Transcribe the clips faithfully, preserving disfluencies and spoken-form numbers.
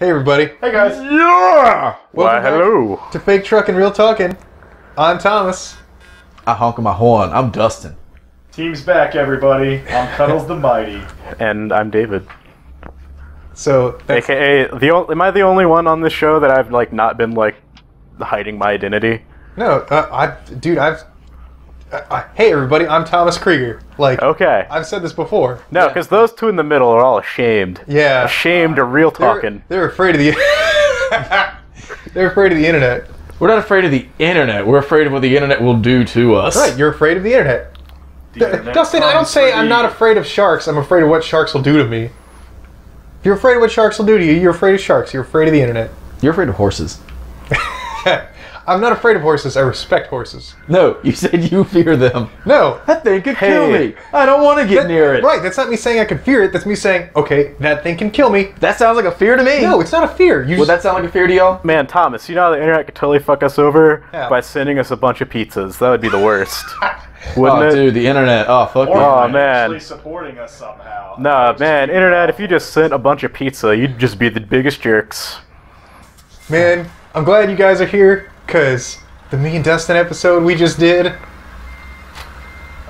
Hey everybody. Hey guys. Yeah! Welcome Why, hello. To Fake Truckin' Real Talkin'. I'm Thomas. I honk my horn. I'm Dustin. Team's back, everybody. I'm Cuddles the Mighty. And I'm David. So, that's A K A, the, am I the only one on this show that I've, like, not been, like, hiding my identity? No, uh, I, dude, I've... Uh, I, hey everybody, I'm Thomas Krieger. Like, okay. I've said this before. No, because yeah. those two in the middle are all ashamed. Yeah, ashamed of real talking. They're, they're afraid of the. They're afraid of the internet. We're not afraid of the internet. We're afraid of what the internet will do to us. Right, you're afraid of the internet. The internet Dustin, I don't say I'm not afraid of sharks. I'm afraid of what sharks will do to me. If you're afraid of what sharks will do to you, you're afraid of sharks. You're afraid of the internet. You're afraid of horses. I'm not afraid of horses. I respect horses. No, you said you fear them. No. That thing could hey. kill me. I don't want to get that, near it. Right. That's not me saying I could fear it. That's me saying, okay, that thing can kill me. That sounds like a fear to me. No, it's not a fear. You Would just... that sound like a fear to y'all? Man, Thomas, you know how the internet could totally fuck us over yeah. by sending us a bunch of pizzas. That would be the worst. Wouldn't oh, it? Dude, the internet. Oh, fuck or oh, man. Actually supporting us somehow. Nah, man, internet, if you just sent a bunch of pizza, you'd just be the biggest jerks. Man, I'm glad you guys are here. Because the Me and Dustin episode we just did.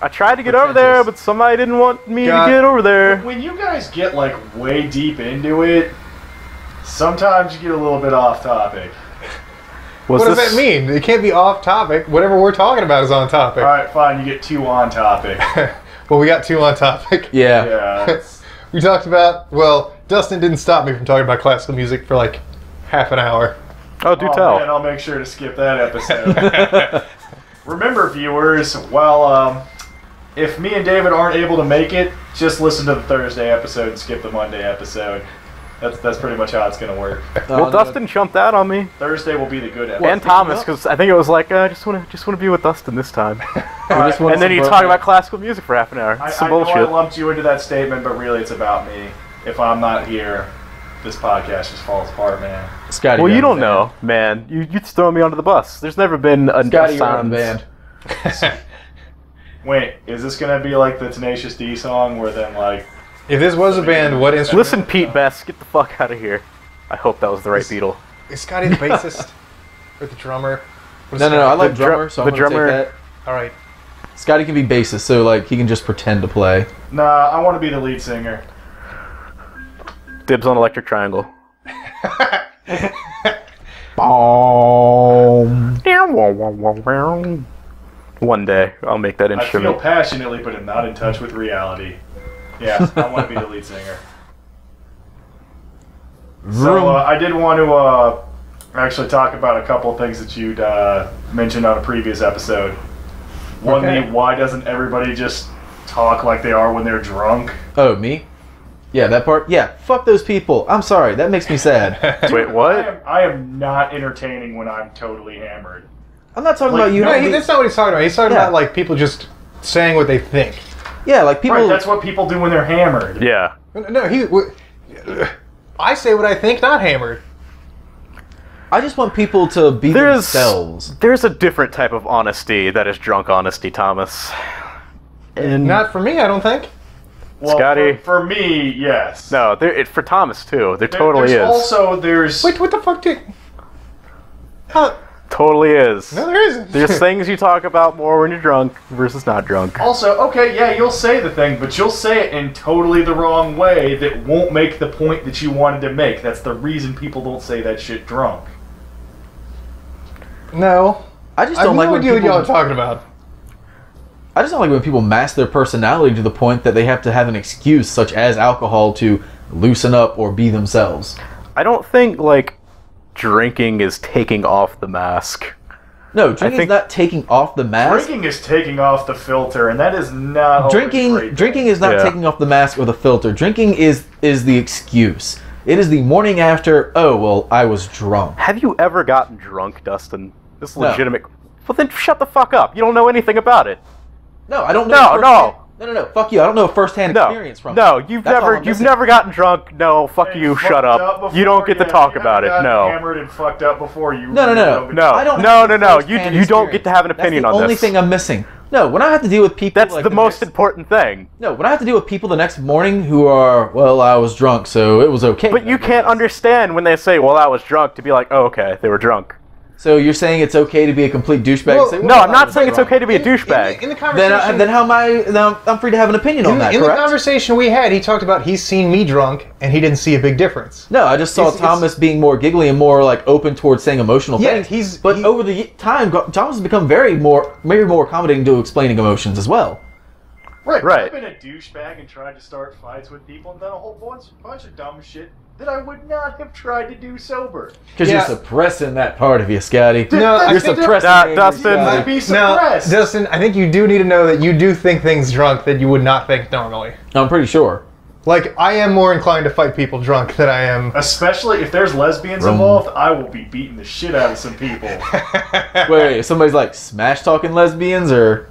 I tried to get over there, but somebody didn't want me God. to get over there. When you guys get, like, way deep into it, sometimes you get a little bit off topic. Was what this... does that mean? It can't be off topic. Whatever we're talking about is on topic. All right, fine. You get two on topic. Well, we got two on topic. Yeah. yeah. We talked about, well, Dustin didn't stop me from talking about classical music for, like, half an hour. Oh, do oh, tell. Man, I'll make sure to skip that episode. Remember, viewers, while um, if me and David aren't able to make it, just listen to the Thursday episode and skip the Monday episode. That's that's pretty much how it's going to work. Uh, well, Dustin jumped out on me. Thursday will be the good episode. And Thomas, because I think it was like, uh, I just want to just want to be with Dustin this time. Right. And then you talk about classical music for half an hour. It's I, I bullshit. know I lumped you into that statement, but really it's about me. If I'm not here, this podcast just falls apart, man. Scotty, well, you don't know, man. You you throw me under the bus. There's never been a Scotty Young band. Wait, is this gonna be like the Tenacious D song, where then like? If this was a band, what instrument? Listen, Pete Best, get the fuck out of here. I hope that was the right Beatle. Is Scotty the bassist or the drummer? No, no, no. I like drummer. So I'm gonna take that. All right. Scotty can be bassist, so like he can just pretend to play. Nah, I want to be the lead singer. Dibs on electric triangle. One day, I'll make that instrument. I feel passionately, but I'm not in touch with reality. Yeah, I want to be the lead singer. So, uh, I did want to uh, actually talk about a couple of things that you'd uh, mentioned on a previous episode. One, okay. the why doesn't everybody just talk like they are when they're drunk? Oh, me? Yeah, that part. Yeah, fuck those people. I'm sorry. That makes me sad. Dude, wait, what? I am, I am not entertaining when I'm totally hammered. I'm not talking like, about you. No, he, that's not what he's talking about. He's talking yeah. about like people just saying what they think. Yeah, like people. Right, that's what people do when they're hammered. Yeah. No, he. I say what I think, not hammered. I just want people to be there's, themselves. There's a different type of honesty that is drunk honesty, Thomas. And not for me, I don't think. Well, Scotty, for, for me, yes. No, it for Thomas too. There, there totally is. Also, there's wait, what the fuck did? Huh. Totally is. No, there isn't. There's things you talk about more when you're drunk versus not drunk. Also, okay, yeah, you'll say the thing, but you'll say it in totally the wrong way that won't make the point that you wanted to make. That's the reason people don't say that shit drunk. No, I just don't I like what you y'all are talking about. I just don't like when people mask their personality to the point that they have to have an excuse, such as alcohol, to loosen up or be themselves. I don't think, like, drinking is taking off the mask. No, drinking is not taking off the mask. Drinking is taking off the filter, and that is not... Drinking Drinking is not yeah. taking off the mask or the filter. Drinking is, is the excuse. It is the morning after, oh, well, I was drunk. Have you ever gotten drunk, Dustin? This is legitimate... No. Well, then shut the fuck up. You don't know anything about it. No, I don't know. No, no, no, no, no. Fuck you. I don't know a first-hand no, experience from. No, you've That's never, you've never gotten drunk. No, fuck hey, you. Shut up. up before, you don't get yeah, to talk about it. No. Hammered and fucked up before you. No, no, no, no. No, no, no. no. You, you don't get to have an opinion on this. That's the only thing I'm missing. No, when I have to deal with people... That's like the, the most next, important thing. No, when I have to deal with people the next morning who are, well, I was drunk, so it was okay. But you can't understand when they say, well, I was drunk, to be like, oh, okay, they were drunk. So you're saying it's okay to be a complete douchebag? Well, and say, well, no, I'm not saying it's okay to be a douchebag. In the, in the conversation, then, uh, then how am I? Then I'm free to have an opinion on that. In correct? The conversation we had, he talked about he's seen me drunk and he didn't see a big difference. No, I just saw he's, Thomas being more giggly and more like open towards saying emotional yeah, things. He's but he, over the time, Thomas has become very more, maybe more accommodating to explaining emotions as well. Right, right. I've been a douchebag and tried to start fights with people and done a whole bunch, bunch of dumb shit that I would not have tried to do sober. Because yeah. you're suppressing that part of you, Scotty. D no, you're suppressing that, Dustin. I'd be suppressed. Now, Dustin, I think you do need to know that you do think things drunk that you would not think normally. I'm pretty sure. Like, I am more inclined to fight people drunk than I am... Especially if there's lesbians Rome. involved, I will be beating the shit out of some people. wait, wait, somebody's like smash-talking lesbians, or...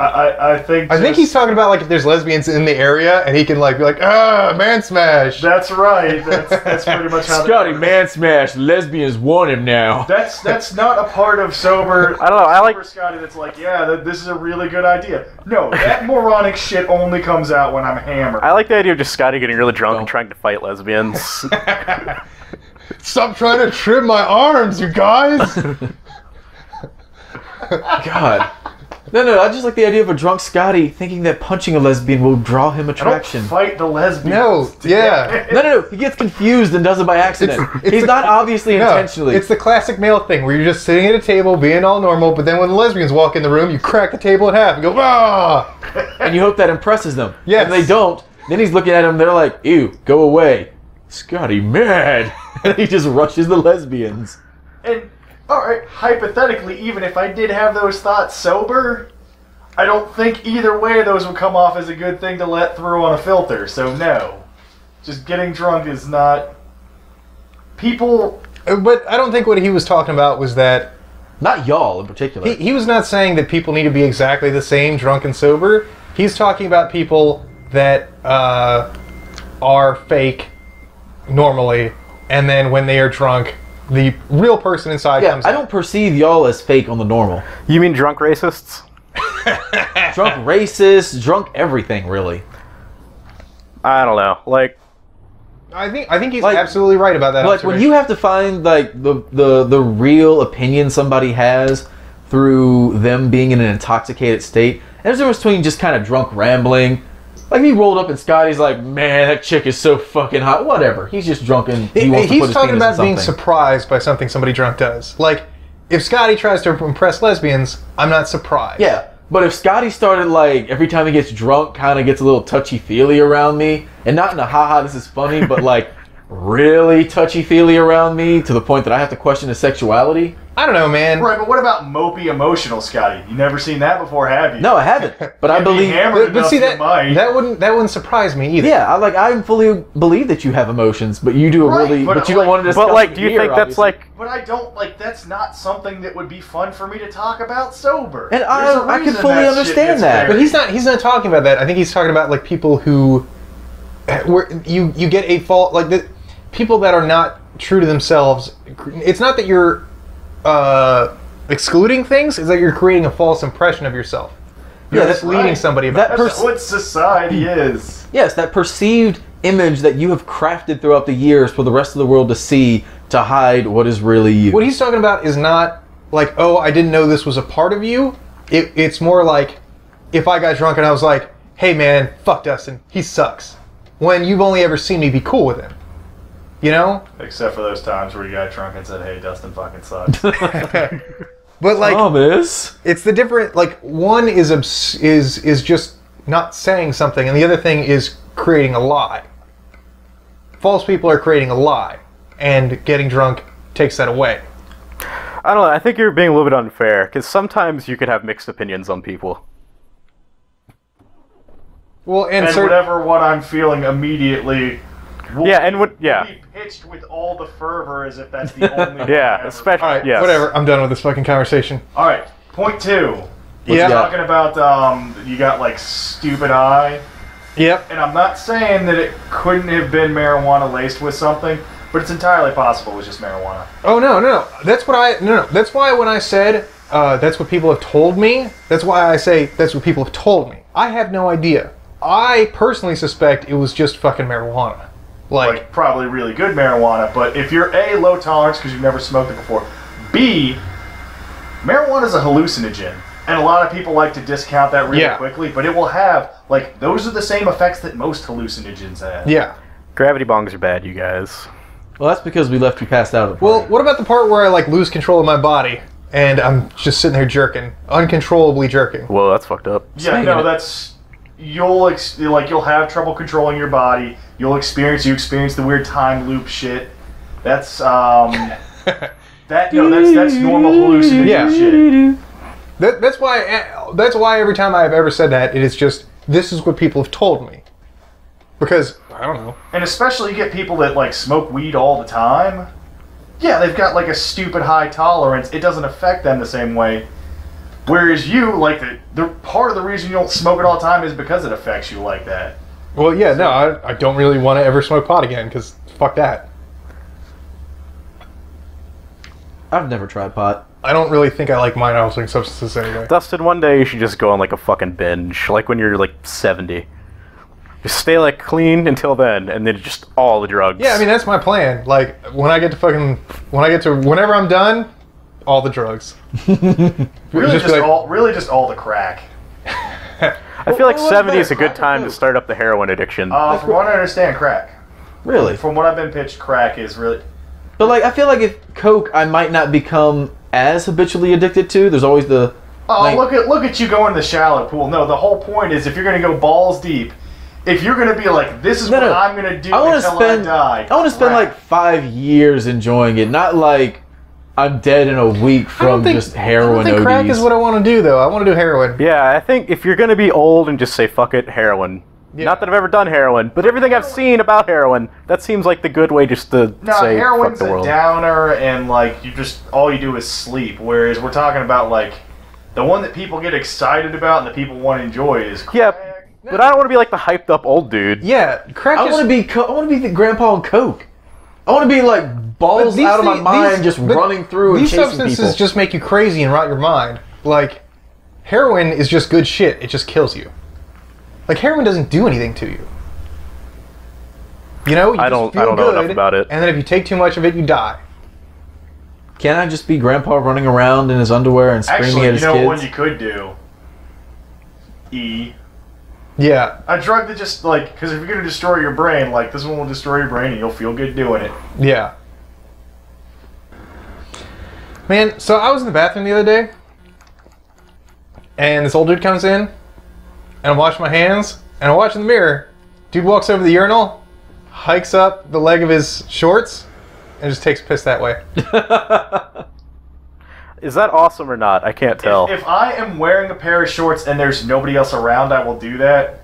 I, I think I think he's talking about like if there's lesbians in the area and he can like be like, ah, man smash. That's right. That's, that's pretty much how Scotty man smash. Lesbians want him now. That's that's not a part of sober. I don't know. I like Scotty. That's like, yeah, th this is a really good idea. No, that moronic shit only comes out when I'm hammered. I like the idea of just Scotty getting really drunk don't. and trying to fight lesbians. Stop trying to trim my arms, you guys. God. No, no, I just like the idea of a drunk Scotty thinking that punching a lesbian will draw him attraction. I don't fight the lesbian. No, yeah. no, no, no, he gets confused and does it by accident. It's, it's He's a, not obviously no, intentionally. It's the classic male thing where you're just sitting at a table, being all normal, but then when the lesbians walk in the room, you crack the table in half and go, ah! And you hope that impresses them. Yes. And they don't. Then he's looking at them, they're like, ew, go away. Scotty mad. And he just rushes the lesbians. And... Alright, hypothetically, even if I did have those thoughts sober, I don't think either way those would come off as a good thing to let through on a filter, so no. Just getting drunk is not... People... But I don't think what he was talking about was that... Not y'all in particular. He, he was not saying that people need to be exactly the same, drunk and sober. He's talking about people that uh, are fake normally, and then when they are drunk... The real person inside yeah, comes I out. Don't perceive y'all as fake on the normal. You mean drunk racists? Drunk racists, drunk everything, really. I don't know. Like, I think I think he's like, absolutely right about that. Like when you have to find like the the the real opinion somebody has through them being in an intoxicated state. There's a difference between just kind of drunk rambling. Like, he rolled up and Scotty's like, man, that chick is so fucking hot. Whatever. He's just drunk and he wants to put his penis in something. He's talking about being surprised by something somebody drunk does. Like, if Scotty tries to impress lesbians, I'm not surprised. Yeah, but if Scotty started, like, every time he gets drunk, kind of gets a little touchy-feely around me, and not in a ha-ha, this is funny, but, like, really touchy-feely around me to the point that I have to question his sexuality... I don't know, man. Right, but what about mopey emotional Scotty? You've never seen that before, have you? No, I haven't. But I believe... But, but see, that, that wouldn't that wouldn't surprise me either. Yeah, I like I fully believe that you have emotions, but you do a right, really... But, but you like, don't want to discuss But, like, do you here, think that's obviously. Like... But I don't... Like, that's not something that would be fun for me to talk about sober. And I, I can fully understand that. But he's not, he's not talking about that. I think he's talking about, like, people who... Where you, you get a fault... Like, the, people that are not true to themselves. It's not that you're... Uh, excluding things is that you're creating a false impression of yourself. You're yeah, misleading right. somebody about that. That's what society is. Yes, that perceived image that you have crafted throughout the years for the rest of the world to see to hide what is really you. What he's talking about is not like, oh, I didn't know this was a part of you. It, it's more like if I got drunk and I was like, hey man, fuck Dustin, he sucks. When you've only ever seen me be cool with him. You know? Except for those times where you got drunk and said, hey, Dustin fucking sucks. But like, Thomas. It's the different, like, one is, obs is is just not saying something, and the other thing is creating a lie. False people are creating a lie, and getting drunk takes that away. I don't know, I think you're being a little bit unfair, because sometimes you could have mixed opinions on people. Well, And, and whatever what I'm feeling immediately... We'll yeah, and what? Yeah, be pitched with all the fervor as if that's the only. Yeah, especially. All right, yes. Whatever. I'm done with this fucking conversation. All right, point two. Yeah, talking about um, you got like stupid eye. Yep. And I'm not saying that it couldn't have been marijuana laced with something, but it's entirely possible it was just marijuana. Oh no, no, no. That's what I no no. That's why when I said Uh, that's what people have told me. That's why I say that's what people have told me. I have no idea. I personally suspect it was just fucking marijuana. Like, like probably really good marijuana, but if you're A, low tolerance because you've never smoked it before, B, marijuana is a hallucinogen. And a lot of people like to discount that really yeah. quickly, but it will have, like, those are the same effects that most hallucinogens have. Yeah. Gravity bongs are bad, you guys. Well, that's because we left you passed out of the party. Well, what about the part where I, like, lose control of my body and I'm just sitting there jerking, uncontrollably jerking? Well, that's fucked up. Yeah, Speaking no, that's, you'll, ex like, you'll have trouble controlling your body. You'll experience, you experience the weird time loop shit. That's, um, that, no, that's, that's normal hallucinogen yeah. shit. That, that's why that's why every time I've ever said that, it is just, this is what people have told me. Because, I don't know. And especially you get people that, like, smoke weed all the time. Yeah, they've got, like, a stupid high tolerance. It doesn't affect them the same way. Whereas you, like, the, the part of the reason you don't smoke it all the time is because it affects you like that. Well, yeah, so, no, I, I don't really want to ever smoke pot again, because fuck that. I've never tried pot. I don't really think I like mind-altering substances anyway. Dustin, one day you should just go on like a fucking binge, like when you're like seventy. Just stay like clean until then, and then just all the drugs. Yeah, I mean that's my plan. Like when I get to fucking, when I get to, whenever I'm done, all the drugs. really, just just like, all, really, just all the crack. I feel like seventy is a good time to start up the heroin addiction. Uh, from what I understand, crack. Really? From what I've been pitched, crack is really. But like, I feel like if coke, I might not become as habitually addicted to. There's always the oh like, look at look at you going to the shallow pool. No, the whole point is if you're going to go balls deep, if you're going to be like this is no, what no. I'm going to do I wanna until spend, I die. I want to spend right. like five years enjoying it, not like I'm dead in a week from think, just heroin. I think O Ds. Crack is what I want to do though. I want to do heroin. Yeah, I think if you're going to be old and just say fuck it, heroin. Yeah. Not that I've ever done heroin, but everything I've seen about heroin, that seems like the good way just to no, say heroin's fuck the world. A downer, and like you just all you do is sleep. Whereas we're talking about like the one that people get excited about and that people want to enjoy is crack. Yeah, but I don't want to be like the hyped up old dude. Yeah, crack. I want to be. I want to be the grandpa on coke. I want to be like balls out of my mind, just running through and chasing people. These substances just make you crazy and rot your mind. Like heroin is just good shit. It just kills you. Like heroin doesn't do anything to you. You know, you I don't, just feel I don't good, know enough about it. And then if you take too much of it, you die. Can I just be Grandpa running around in his underwear and screaming Actually, at his kids? Actually, you know what you could do? E. Yeah. A drug that just like, because if you're gonna destroy your brain, like this one will destroy your brain, and you'll feel good doing it. Yeah. Man, so I was in the bathroom the other day, and this old dude comes in. And I'm washing my hands, and I'm watching the mirror. Dude walks over the urinal, hikes up the leg of his shorts, and just takes a piss that way. Is that awesome or not? I can't tell. If, if I am wearing a pair of shorts and there's nobody else around, I will do that.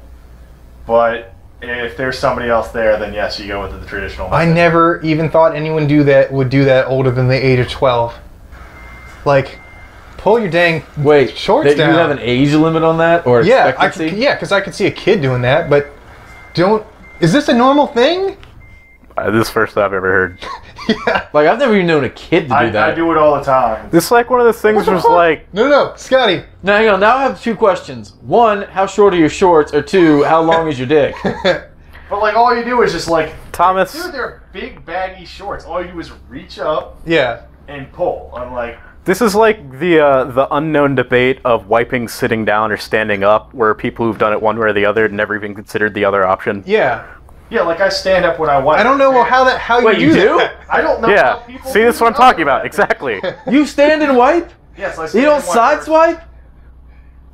But if there's somebody else there, then yes, you go with the traditional method. I never even thought anyone do that would do that older than the age of twelve. Like... Pull your dang Wait, shorts they, down. Do you have an age limit on that? Or yeah, expectancy? I could, yeah, because I could see a kid doing that, but don't... Is this a normal thing? Uh, this is the first I've ever heard. yeah. Like, I've never even known a kid to do I, that. I do it all the time. This is like one of those things where it's like... No, no, no, Scotty. Now, hang on. Now I have two questions. One, how short are your shorts? Or two, how long is your dick? But, like, all you do is just, like... Thomas... Dude, they're big, baggy shorts. All you do is reach up... Yeah. ...and pull. I'm like... This is like the uh, the unknown debate of wiping sitting down or standing up, where people who've done it one way or the other never even considered the other option. Yeah, yeah. Like I stand up when I wipe. I don't know well, how that how Wait, you do. You do? I don't know. Yeah. How people See, this is what I'm talking about. Exactly. You stand and wipe. Yes, I stand. You don't sideswipe.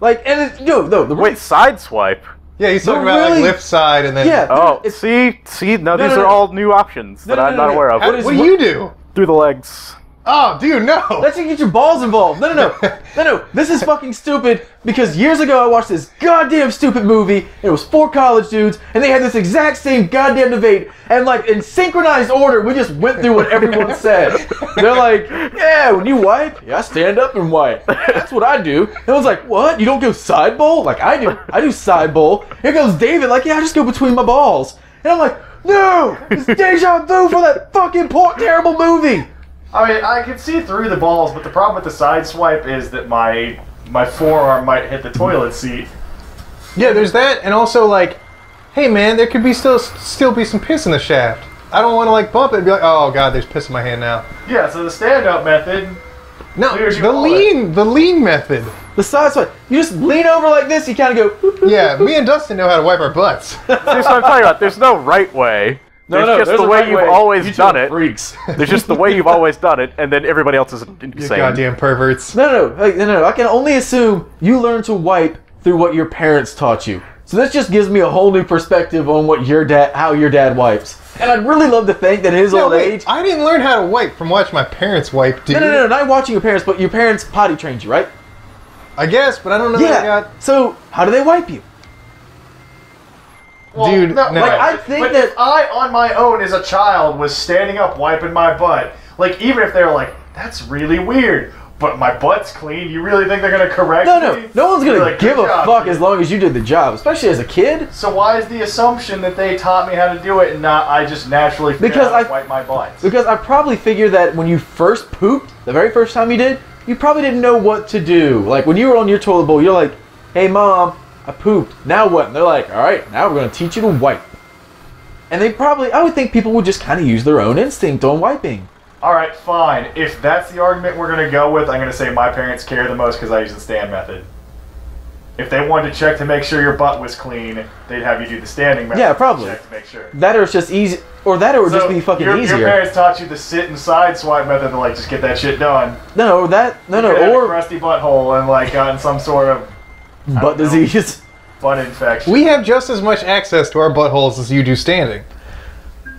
Like and it, no, no. The Wait, sideswipe. Yeah, he's talking about really, like lift side and then. Yeah. Oh, it's, see, see. Now no, these no, are no. all new options no, that no, I'm no, not no. aware of. How, what do you do? Through the legs. Oh, dude, no! That's how you get your balls involved. No, no, no. No, no. This is fucking stupid because years ago I watched this goddamn stupid movie and it was four college dudes and they had this exact same goddamn debate and like in synchronized order we just went through what everyone said. They're like, yeah, when you wipe, yeah, I stand up and wipe. That's what I do. And I was like, what? You don't go side bowl? Like, I do. I do side bowl. Here goes David, like, yeah, I just go between my balls. And I'm like, no! It's deja vu for that fucking poor, terrible movie! I mean, I can see through the balls, but the problem with the side swipe is that my my forearm might hit the toilet seat. Yeah, there's that, and also like, hey man, there could be still still be some piss in the shaft. I don't want to like bump it and be like, oh god, there's piss in my hand now. Yeah, so the stand-up method. No, the lean, it. the lean method. The side swipe. You just lean over like this. You kind of go. Yeah, me and Dustin know how to wipe our butts. That's what I'm talking about. There's no right way. No, there's no, just there's the way right you've way. always you done it. Freaks. There's just the way you've always done it, and then everybody else is insane. You goddamn perverts. No, no, no, no, no. I can only assume you learn to wipe through what your parents taught you. So this just gives me a whole new perspective on what your dad, how your dad wipes. And I'd really love to think that his no, old wait, age... I didn't learn how to wipe from watching my parents wipe, dude. No, no, no, not watching your parents, but your parents potty trained you, right? I guess, but I don't know yeah. that I got... So, how do they wipe you? Well, dude, no, no. Like, I think but that... I, on my own as a child, was standing up wiping my butt. Like, even if they were like, that's really weird, but my butt's clean, you really think they're going to correct no, no. me? No, no, no one's going like, to give a job, fuck dude. as long as you did the job, especially as a kid. So why is the assumption that they taught me how to do it and not I just naturally figured because out I, wipe my butt? Because I probably figured that when you first pooped, the very first time you did, you probably didn't know what to do. Like, when you were on your toilet bowl, you're like, hey, Mom, I pooped. Now what? And they're like, all right, now we're going to teach you to wipe. And they probably, I would think people would just kind of use their own instinct on wiping. All right, fine. If that's the argument we're going to go with, I'm going to say my parents care the most because I use the stand method. If they wanted to check to make sure your butt was clean, they'd have you do the standing method. Yeah, probably. To check to make sure. That or it's just easy, or that or it would so just be fucking your, easier. Your parents taught you the sit and side swipe method and like just get that shit done. No, no, that no, you no, no or a crusty butthole and like gotten some sort of butt know, disease, butt infection. We have just as much access to our buttholes as you do standing.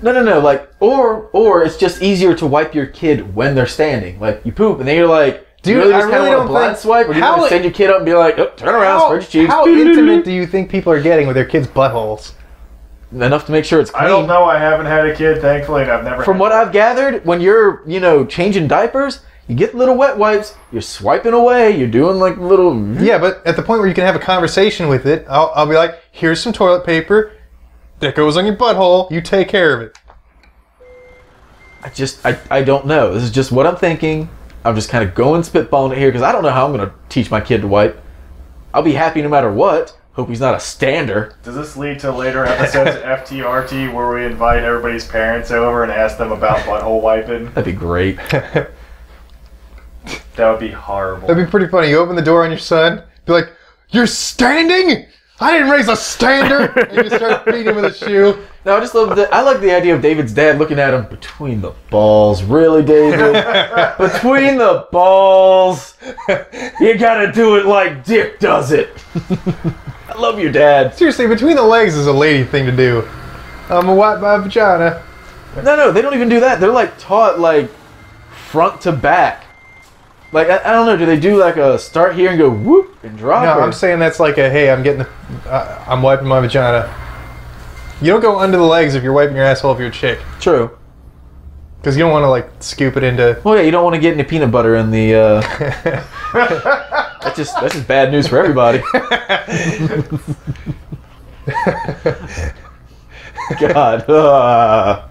No, no, no, like, or or it's just easier to wipe your kid when they're standing. Like, you poop, and then you're like, do you really just kind of want a blind swipe? Or do you want to send your kid up and be like, oh, turn around, spread your cheeks? How intimate do you think people are getting with their kids' buttholes? Enough to make sure it's clean. I don't know. I haven't had a kid, thankfully, and I've never had a kid. From what I've gathered, when you're, you know, changing diapers, you get little wet wipes, you're swiping away, you're doing like little... Yeah, but at the point where you can have a conversation with it, I'll, I'll be like, here's some toilet paper. That goes on your butthole. You take care of it. I just, I, I don't know. This is just what I'm thinking. I'm just kind of going spitballing it here because I don't know how I'm going to teach my kid to wipe. I'll be happy no matter what. Hope he's not a stander. Does this lead to later episodes of F T R T where we invite everybody's parents over and ask them about butthole wiping? That'd be great. That would be horrible. That'd be pretty funny. You open the door on your son, be like, you're standing? I didn't raise a standard! And you start beating him with a shoe. No, I just love the, I like the idea of David's dad looking at him between the balls. Really, David? Between the balls. You gotta do it like Dick does it. I love your dad. Seriously, between the legs is a lady thing to do. I'm gonna wipe my vagina. No, no, they don't even do that. They're like taught like front to back. Like, I, I don't know, do they do like a start here and go whoop and drop? No, or? I'm saying that's like a, hey, I'm getting the, uh, I'm wiping my vagina. You don't go under the legs if you're wiping your asshole if you're a chick. True. Because you don't want to like scoop it into... Well, yeah, you don't want to get any peanut butter in the, uh... that's, just, that's just bad news for everybody. God. Uh...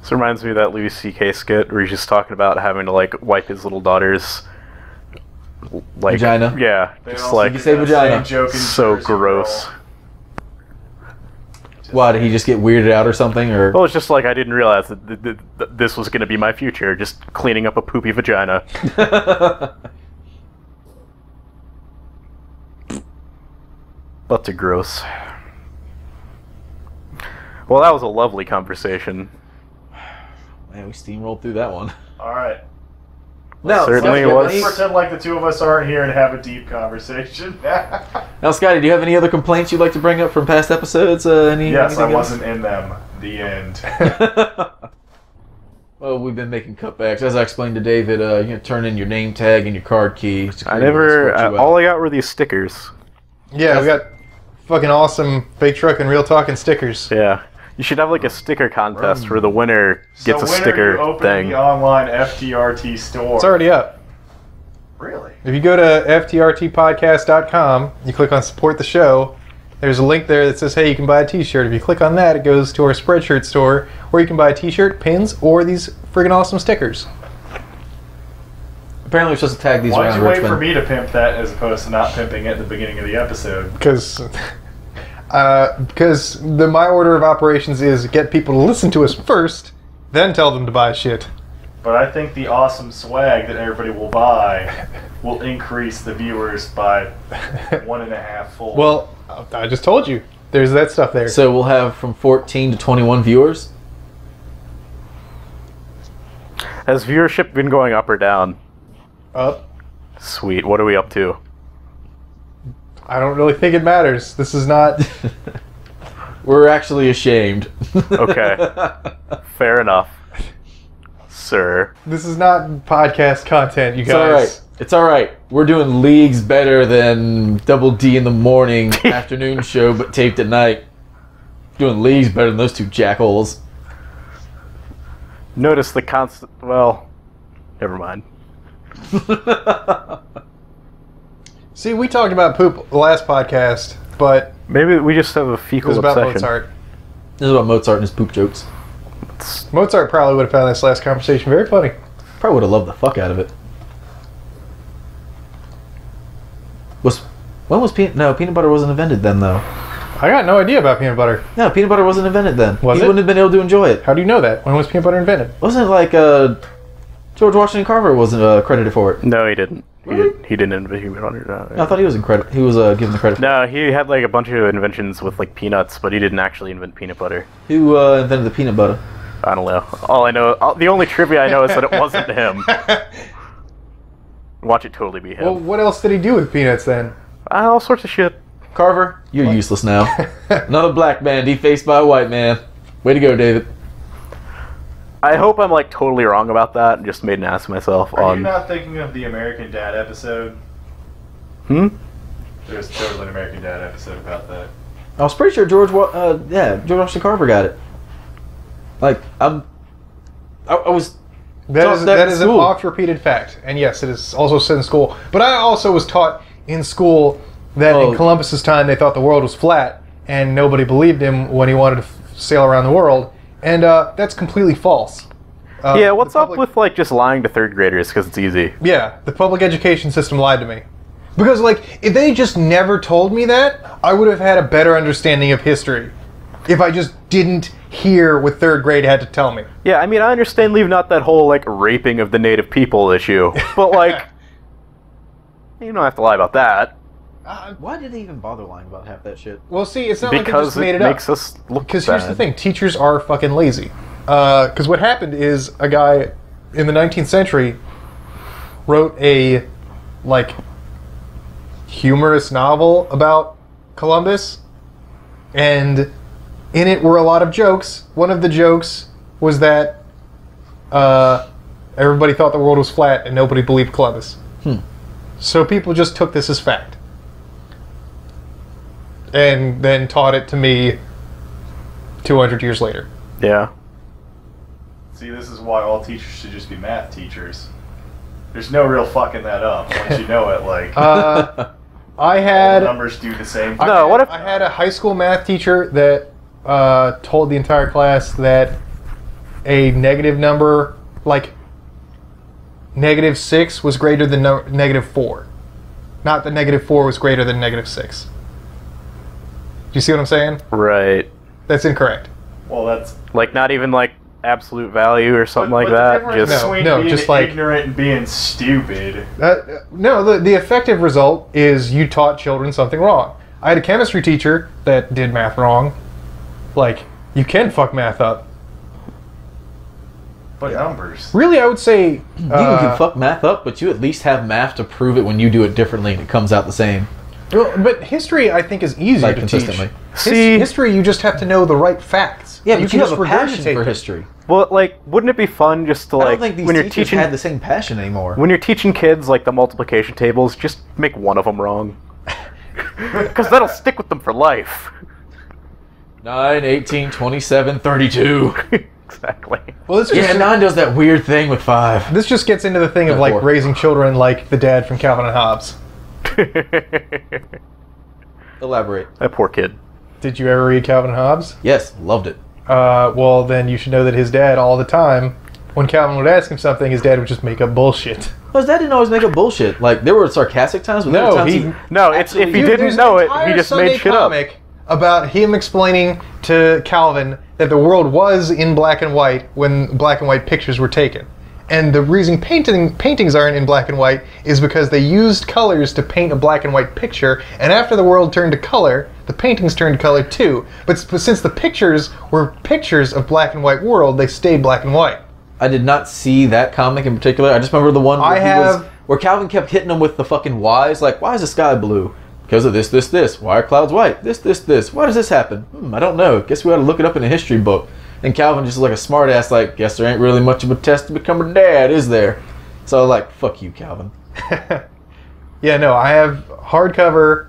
This reminds me of that Louis C K skit where he's just talking about having to like wipe his little daughter's like vagina. Yeah, they just like say vagina. So gross. Why did he just get weirded out or something? Or well, it's just like I didn't realize that th th th this was going to be my future, just cleaning up a poopy vagina. But too gross. Well, that was a lovely conversation. Man, we steamrolled through that one. All right. Well, no, certainly Scotty, was. Let's pretend like the two of us aren't here and have a deep conversation. Now, Scotty, do you have any other complaints you'd like to bring up from past episodes? Uh, any, yes, I wasn't else? in them. The end. Well, we've been making cutbacks. As I explained to David, uh, you're going to turn in your name tag and your card key. I never... I, all I got were these stickers. Yeah, That's, we got fucking awesome Fake Truckin' Real Talkin' stickers. Yeah. You should have like a sticker contest Room. where the winner gets so a sticker you open thing. The online F T R T store. It's already up. Really? If you go to F T R T podcast dot com, you click on support the show, There's a link there that says, hey, you can buy a t-shirt. If you click on that, it goes to our Spreadshirt store, where you can buy a t-shirt, pins, or these friggin' awesome stickers. Apparently we're supposed to tag these around Richmond. Why did you wait for me to pimp that as opposed to not pimping at the beginning of the episode? Because... Uh, because the my order of operations is get people to listen to us first, then tell them to buy shit. But I think the awesome swag that everybody will buy will increase the viewers by one and a half fold. Well, I just told you. There's that stuff there. So we'll have from fourteen to twenty-one viewers? Has viewership been going up or down? Up. Sweet. What are we up to? I don't really think it matters. This is not... We're actually ashamed. Okay. Fair enough. Sir. This is not podcast content, you guys. It's all right. It's all right. We're doing leagues better than Double D in the morning afternoon show, but taped at night. Doing leagues better than those two jackholes. Notice the constant... Well, never mind. See, we talked about poop last podcast, but... Maybe we just have a fecal obsession. It was about obsession. Mozart. This is about Mozart and his poop jokes. It's... Mozart probably would have found this last conversation very funny. Probably would have loved the fuck out of it. Was When was peanut... No, peanut butter wasn't invented then, though. I got no idea about peanut butter. No, peanut butter wasn't invented then. Was he it? Wouldn't have been able to enjoy it. How do you know that? When was peanut butter invented? Wasn't it like... Uh, George Washington Carver wasn't uh, credited for it. No, he didn't. He, really? did, he didn't invent human butter. No, no, I thought he was incredible. He was uh, given the credit. No, he had like a bunch of inventions with like peanuts, but he didn't actually invent peanut butter. Who uh, invented the peanut butter? I don't know. All I know, all, the only trivia I know is that it wasn't him. Watch it totally be him. Well, what else did he do with peanuts then? Uh, all sorts of shit. Carver, you're what? useless now. Another black man defaced by a white man. Way to go, David. I hope I'm like totally wrong about that and just made an ass of myself. Are on... you not thinking of the American Dad episode? Hmm? There's totally an American Dad episode about that. I was pretty sure George, uh, yeah, George Washington Carver got it. Like, I'm, I, I was That is, that that is an oft-repeated fact. And yes, it is also said in school. But I also was taught in school that oh. in Columbus's time they thought the world was flat and nobody believed him when he wanted to f sail around the world. And uh, that's completely false. Uh, yeah, what's public, up with like just lying to third graders because it's easy? Yeah, the public education system lied to me. Because like, if they just never told me that, I would have had a better understanding of history. If I just didn't hear what third grade had to tell me. Yeah, I mean, I understand leave not that whole like raping of the native people issue. But like, you don't have to lie about that. Uh, why did they even bother lying about half that shit? Well, see, it's not because like they just made it, it up. Because it makes us look bad. Because here's the thing. Teachers are fucking lazy. Because uh, what happened is a guy in the nineteenth century wrote a, like, humorous novel about Columbus. And in it were a lot of jokes. One of the jokes was that uh, everybody thought the world was flat and nobody believed Columbus. Hmm. So people just took this as fact. And then taught it to me two hundred years later. Yeah. See, this is why all teachers should just be math teachers. There's no real fucking that up once you know it. Like, uh, I had numbers do the same thing. No, what if I had a high school math teacher that uh, told the entire class that a negative number, like negative six, was greater than no negative four, not that negative four was greater than negative six. Do you see what I'm saying? Right. That's incorrect. Well, that's... Like, not even, like, absolute value or something but, like but that? Just, no, no, being just like... ignorant and being stupid. Uh, no, the, the effective result is you taught children something wrong. I had a chemistry teacher that did math wrong. Like, you can fuck math up. But numbers. Really, I would say... Uh, you can fuck math up, but you at least have math to prove it when you do it differently and it comes out the same. Well, but history, I think, is easier like to consistently. teach. See, His history, you just have to know the right facts. Yeah, but you, you can have a passion for history. Well, like, wouldn't it be fun just to, like... I don't think these when teachers you're teaching, had the same passion anymore. When you're teaching kids, like, the multiplication tables, just make one of them wrong. Because that'll stick with them for life. nine, eighteen, twenty-seven, thirty-two. Exactly. Well, this yeah, just, nine does that weird thing with five. This just gets into the thing of, like, four. Raising children like the dad from Calvin and Hobbes. Elaborate. That poor kid. Did you ever read Calvin and Hobbes? Yes, loved it. Uh, well, then you should know that his dad, all the time, when Calvin would ask him something, his dad would just make up bullshit. Well, his dad didn't always make up bullshit. Like, there were sarcastic times. But no, there times he, he no. It's, if he didn't know it, he just Sunday made shit up. About him explaining to Calvin that the world was in black and white when black and white pictures were taken. And the reason painting, paintings aren't in black and white is because they used colors to paint a black and white picture, and after the world turned to color, the paintings turned to color too. But, but since the pictures were pictures of black and white world, they stayed black and white. I did not see that comic in particular. I just remember the one where, I have, was, where Calvin kept hitting him with the fucking whys, like, why is the sky blue? Because of this, this, this. Why are clouds white? This, this, this. Why does this happen? Hmm, I don't know. Guess we ought to look it up in a history book. And Calvin just like a smart ass, like, guess there ain't really much of a test to become a dad, is there? So, like, fuck you, Calvin. Yeah, no, I have hardcover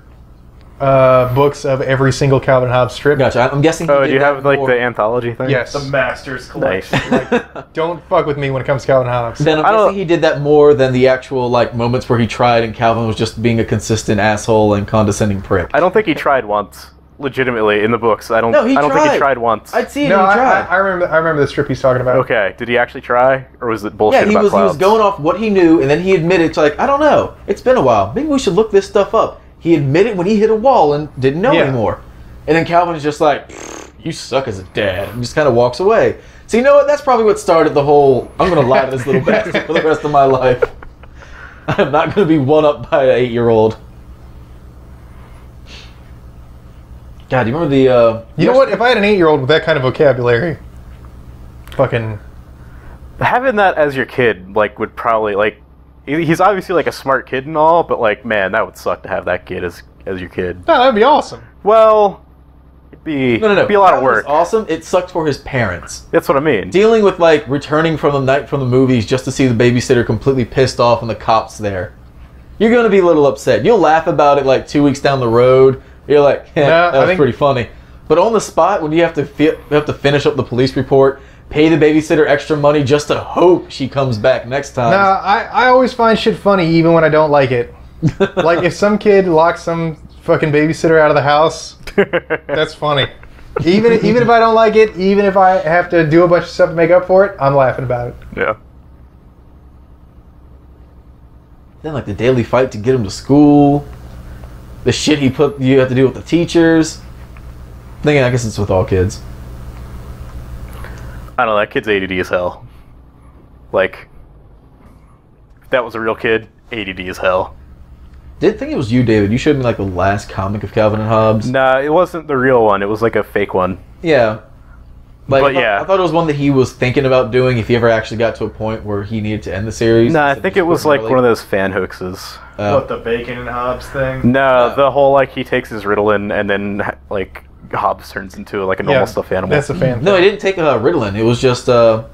uh, books of every single Calvin Hobbes strip. Gotcha, I'm guessing. Oh, do you have, like, the anthology thing? Yes. The Masters Collection. Nice. Like, don't fuck with me when it comes to Calvin Hobbes. Then I'm I guessing don't... he did that more than the actual, like, moments where he tried and Calvin was just being a consistent asshole and condescending prick. I don't think he tried once. Legitimately, in the books, I don't. No, he I don't tried. think he tried once. I'd seen no, him I, try. I, I remember. I remember the strip he's talking about. Okay, did he actually try, or was it bullshit? Yeah, he about was. Clouds? He was going off what he knew, and then he admitted to, like, I don't know. It's been a while. Maybe we should look this stuff up. He admitted when he hit a wall and didn't know yeah. anymore. And then Calvin's just like, "You suck as a dad," and just kind of walks away. So you know what? That's probably what started the whole. I'm going to lie to this little bastard for the rest of my life. I'm not going to be one up by an eight-year-old. God, do you remember the... Uh, you know what? If I had an eight-year-old with that kind of vocabulary, fucking... Having that as your kid, like, would probably, like... He's obviously, like, a smart kid and all, but, like, man, that would suck to have that kid as as your kid. No, that'd be awesome. Well, it'd be, no, no, no. It'd be a lot that of work. Awesome. It sucked for his parents. That's what I mean. Dealing with, like, returning from the night from the movies just to see the babysitter completely pissed off and the cops there. You're going to be a little upset. You'll laugh about it, like, two weeks down the road. You're like, eh, nah, that was think... pretty funny. But on the spot, when you have to fi have to finish up the police report, pay the babysitter extra money just to hope she comes back next time. Nah, I, I always find shit funny even when I don't like it. Like, if some kid locks some fucking babysitter out of the house, that's funny. Even, even if I don't like it, even if I have to do a bunch of stuff to make up for it, I'm laughing about it. Yeah. Then, like, the daily fight to get him to school... The shit he put you have to do with the teachers. Thinking, I guess it's with all kids. I don't know, that kid's A D D as hell. Like, if that was a real kid, A D D as hell. Didn't think it was you, David. You showed me, like, the last comic of Calvin and Hobbes. Nah, it wasn't the real one. It was, like, a fake one. Yeah. Like, but, I thought, yeah. I thought it was one that he was thinking about doing if he ever actually got to a point where he needed to end the series. No, nah, I think it was, like, early. One of those fan hoaxes. Uh, what, the Bacon and Hobbes thing? No, no, the whole, like, he takes his Ritalin and then, like, Hobbes turns into, like, a normal yeah, stuffed animal. That's a fan No, thing. He didn't take uh, Ritalin. It was just, uh,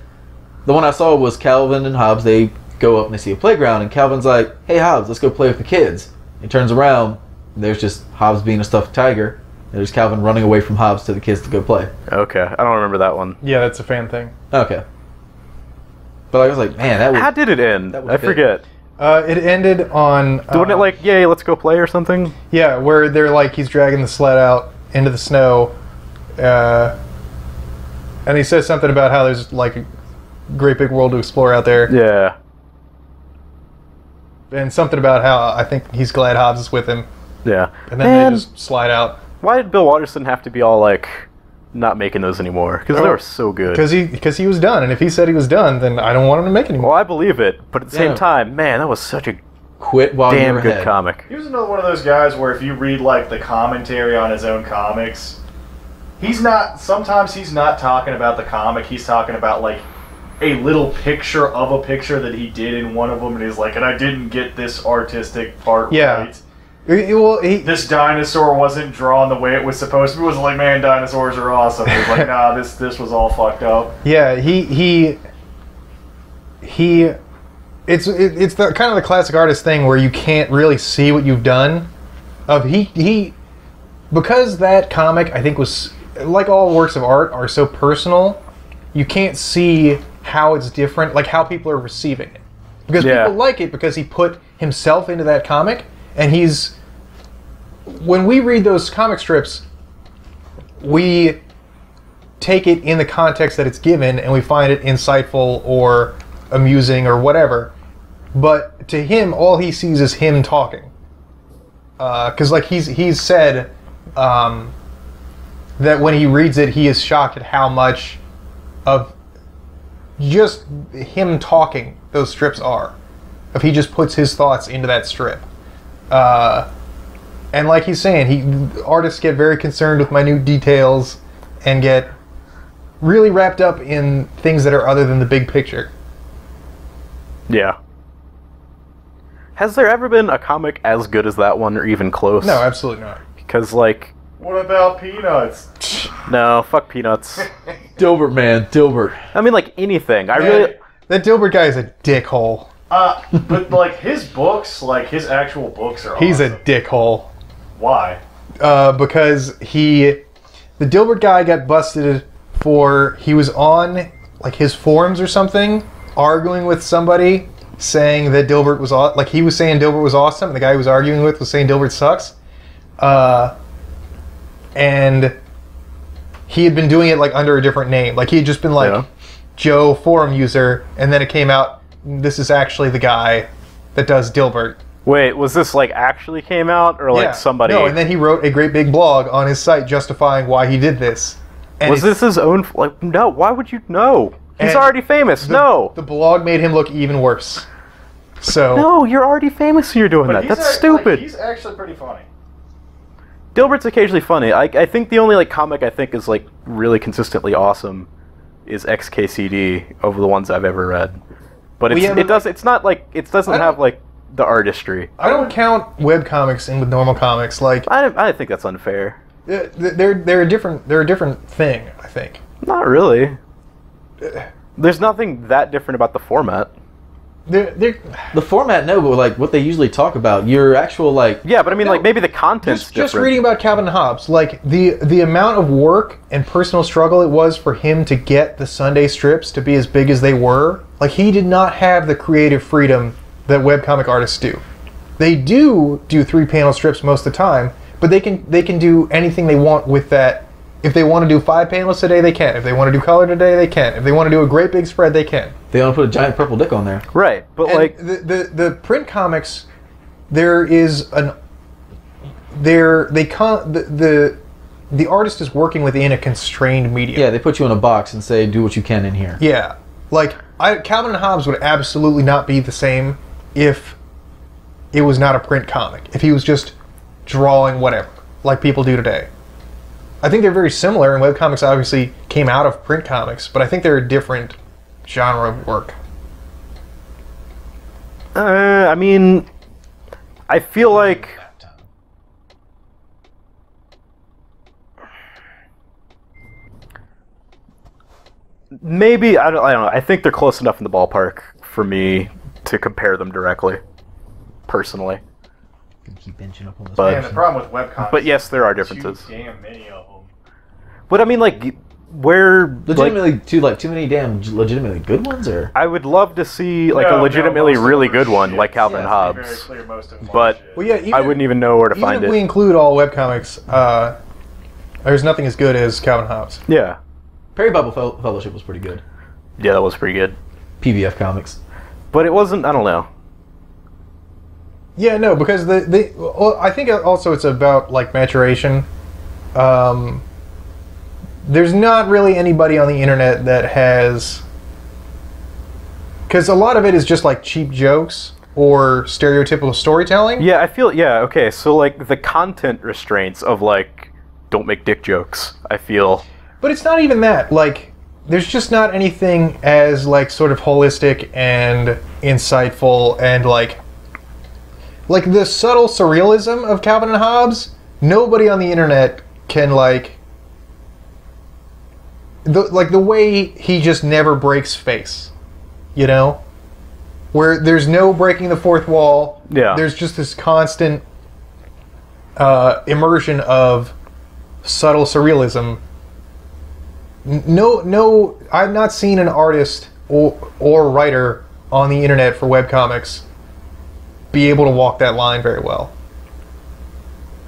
the one I saw was Calvin and Hobbes. They go up and they see a playground, and Calvin's like, hey, Hobbes, let's go play with the kids. He turns around, and there's just Hobbes being a stuffed tiger. There's Calvin running away from Hobbes to the kids to go play. Okay, I don't remember that one. Yeah, that's a fan thing. Okay. But I was like, man, that was... How did it end? I forget. Uh, it ended on... Doing uh, it like, yay, let's go play or something? Yeah, where they're like, he's dragging the sled out into the snow. Uh, and he says something about how there's, like, a great big world to explore out there. Yeah. And something about how I think he's glad Hobbes is with him. Yeah. And then and... they just slide out. Why did Bill Watterson have to be all, like, not making those anymore? Because oh, they were so good. Because he, because he was done, and if he said he was done, then I don't want him to make anymore. Well, I believe it, but at the yeah. same time, man, that was such a quit while damn good ahead. comic. He was another one of those guys where if you read, like, the commentary on his own comics, he's not, sometimes he's not talking about the comic, he's talking about, like, a little picture of a picture that he did in one of them, and he's like, and I didn't get this artistic part yeah. right. It, well, he, this dinosaur wasn't drawn the way it was supposed to be. It wasn't like, man, dinosaurs are awesome. It was like, nah, this this was all fucked up. Yeah, he he he. It's it, it's the kind of the classic artist thing where you can't really see what you've done. Of he he, because that comic I think was like all works of art are so personal. You can't see how it's different, like how people are receiving it, because yeah. people like it because he put himself into that comic. And he's when we read those comic strips, we take it in the context that it's given, and we find it insightful or amusing or whatever. But to him, all he sees is him talking. Because, uh, like, he's he's said um, that when he reads it, he is shocked at how much of just him talking those strips are. If he just puts his thoughts into that strip. Uh, and like he's saying, he artists get very concerned with minute details and get really wrapped up in things that are other than the big picture. Yeah. Has there ever been a comic as good as that one, or even close? No, absolutely not. Because, like... What about Peanuts? No, fuck Peanuts. Dilbert, man. Dilbert. I mean, like, anything. I man, really... That Dilbert guy is a dickhole. Uh, but, like, his books, like, his actual books are He's awesome. a dickhole. Why? Uh, because he... The Dilbert guy got busted for... He was on, like, his forums or something, arguing with somebody, saying that Dilbert was... Like, he was saying Dilbert was awesome, and the guy he was arguing with was saying Dilbert sucks. Uh... And he had been doing it, like, under a different name. Like, he had just been, like, yeah. Joe Forum User, and then it came out, this is actually the guy that does Dilbert. Wait, was this, like, actually came out, or, like, yeah. somebody... No, and then he wrote a great big blog on his site justifying why he did this. And was this his own... Like, no, why would you... No. He's already famous. The, no. The blog made him look even worse. So... No, you're already famous when you're doing that. That's act, stupid. Like, he's actually pretty funny. Dilbert's occasionally funny. I, I think the only like comic I think is like really consistently awesome is X K C D over the ones I've ever read, but it's, it does it's not like it doesn't have like the artistry. I don't count web comics in with normal comics. Like I I think that's unfair. They're they're a different they're a different thing. I think not really. There's nothing that different about the format. They're, they're, the format, no, but like what they usually talk about, your actual like. Yeah, but I mean, no, like maybe the content's just, different. Just reading about Calvin and Hobbes, like the the amount of work and personal struggle it was for him to get the Sunday strips to be as big as they were. Like he did not have the creative freedom that webcomic artists do. They do do three panel strips most of the time, but they can they can do anything they want with that. If they want to do five panels today, they can. If they want to do color today, they can. If they want to do a great big spread, they can. They want to put a giant purple dick on there. Right. But and like the, the the print comics, there is an there they con the, the the artist is working within a constrained medium. Yeah, they put you in a box and say do what you can in here. Yeah. Like I Calvin and Hobbes would absolutely not be the same if it was not a print comic. If he was just drawing whatever, like people do today. I think they're very similar, and webcomics obviously came out of print comics, but I think they're a different genre of work. Uh, I mean, I feel like... Maybe, I don't, I don't know, I think they're close enough in the ballpark for me to compare them directly, personally. Keep inching up on this but, and the problem with webcomics, but yes, there are differences. Too damn many of them. But I mean, like, where legitimately like, too like too many damn legitimately good ones, or I would love to see like no, a legitimately no, really good one, shit. like Calvin yeah, Hobbes. Very clear, most of but well, yeah, even, I wouldn't even know where to even find if it. If we include all webcomics, uh, there's nothing as good as Calvin Hobbes. Yeah, Perry Bible Fellowship was pretty good. Yeah, that was pretty good. P B F Comics, but it wasn't. I don't know. Yeah, no, because the, the well, I think also it's about, like, maturation. Um, there's not really anybody on the internet that has... Because a lot of it is just, like, cheap jokes or stereotypical storytelling. Yeah, I feel... Yeah, okay, so, like, the content restraints of, like, don't make dick jokes, I feel. But it's not even that. Like, there's just not anything as, like, sort of holistic and insightful and, like... Like, the subtle surrealism of Calvin and Hobbes, nobody on the internet can, like... The, like, the way he just never breaks face, you know? Where there's no breaking the fourth wall. Yeah. There's just this constant uh, immersion of subtle surrealism. No, no, I've not seen an artist or, or writer on the internet for webcomics... be able to walk that line very well.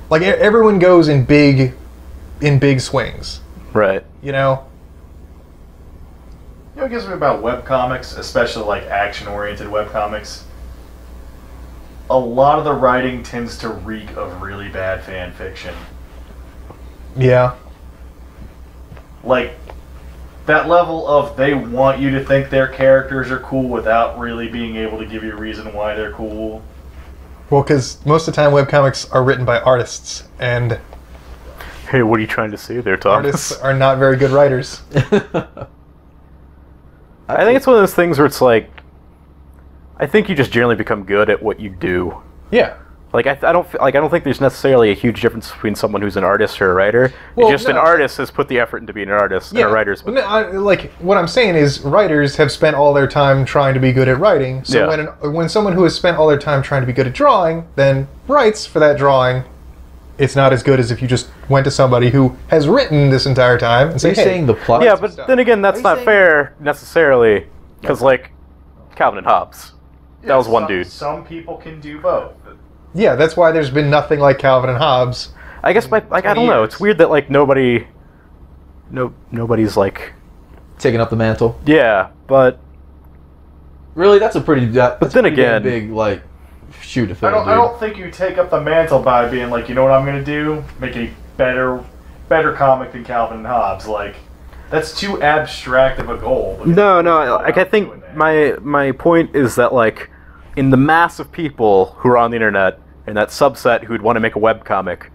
Like, everyone goes in big, in big swings. Right. You know? You know what gives me about webcomics, especially like action-oriented webcomics? A lot of the writing tends to reek of really bad fan fiction. Yeah. Like, that level of they want you to think their characters are cool without really being able to give you a reason why they're cool. Well, because most of the time webcomics are written by artists, and... Hey, what are you trying to say there, Thomas? Artists are not very good writers. I think it's one of those things where it's like, I think you just generally become good at what you do. Yeah. Like, I, I don't like I don't think there's necessarily a huge difference between someone who's an artist or a writer. Well, it's just no. An artist has put the effort into being an artist, yeah. and a writer's... No, I, like, what I'm saying is writers have spent all their time trying to be good at writing, so yeah. when, an, when someone who has spent all their time trying to be good at drawing then writes for that drawing, it's not as good as if you just went to somebody who has written this entire time and say, Are you hey, saying the plot? Yeah, but stuff. Then again, that's not saying... fair, necessarily, because, like, Calvin and Hobbes, yeah, that was some, one dude. Some people can do both. Yeah, that's why there's been nothing like Calvin and Hobbes. I guess my like I don't know. Years. It's weird that like nobody, no nobody's like taking up the mantle. Yeah, but really, that's a pretty. That, but then pretty again, big like shoot. I don't. Dude. I don't think you take up the mantle by being like, you know what I'm gonna do? Make a better, better comic than Calvin and Hobbes. Like that's too abstract of a goal. No, no. Like I think my my point is that like. In the mass of people who are on the internet, and that subset who'd want to make a webcomic,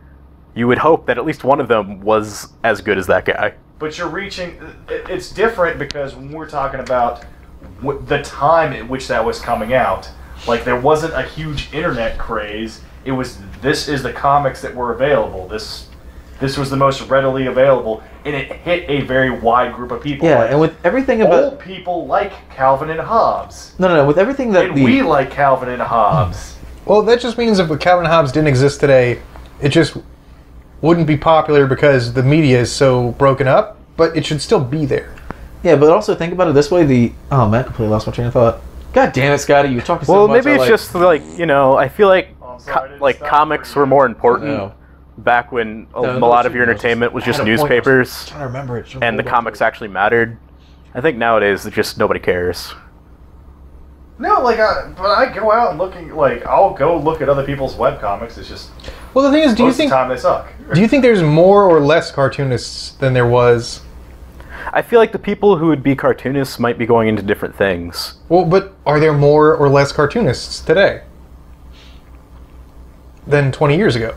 you would hope that at least one of them was as good as that guy. But you're reaching... It's different because when we're talking about the time at which that was coming out, like, there wasn't a huge internet craze. It was, this is the comics that were available. This this was the most readily available, and it hit a very wide group of people. Yeah, like, and with everything about... Old people like Calvin and Hobbes. No, no, no, with everything that... And the... we like Calvin and Hobbes. Well, that just means if Calvin and Hobbes didn't exist today, it just wouldn't be popular because the media is so broken up, but it should still be there. Yeah, but also think about it this way, the... Oh, man, I completely lost my train of thought. God damn it, Scotty, you talk so well, much. Well, maybe I it's like... just, like, you know, I feel like, oh, sorry, co like comics were more important. No. Back when a, no, a lot of your entertainment was just newspapers, I remember it. And the comics actually mattered. I think nowadays it's just nobody cares. No, like, I, but I go out and looking, like, I'll go look at other people's webcomics. It's just, well, the thing is, do you think most of the time they suck? Do you think there's more or less cartoonists than there was? I feel like the people who would be cartoonists might be going into different things. Well, but are there more or less cartoonists today than twenty years ago?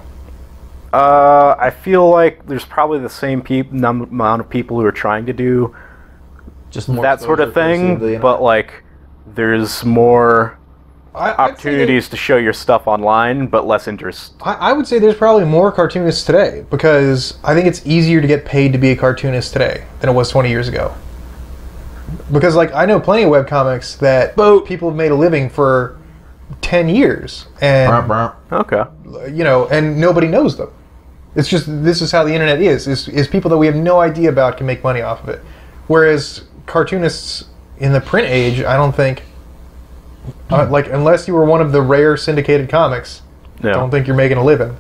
Uh, I feel like there's probably the same peop amount of people who are trying to do just more that sort of thing, but like there's more I, opportunities that, to show your stuff online, but less interest. I, I would say there's probably more cartoonists today because I think it's easier to get paid to be a cartoonist today than it was twenty years ago. Because like I know plenty of webcomics that Boat. people have made a living for ten years, and okay, you know, and nobody knows them. It's just, this is how the internet is. Is is people that we have no idea about can make money off of it. Whereas cartoonists in the print age, I don't think, uh, like, unless you were one of the rare syndicated comics, yeah. I don't think you're making a living.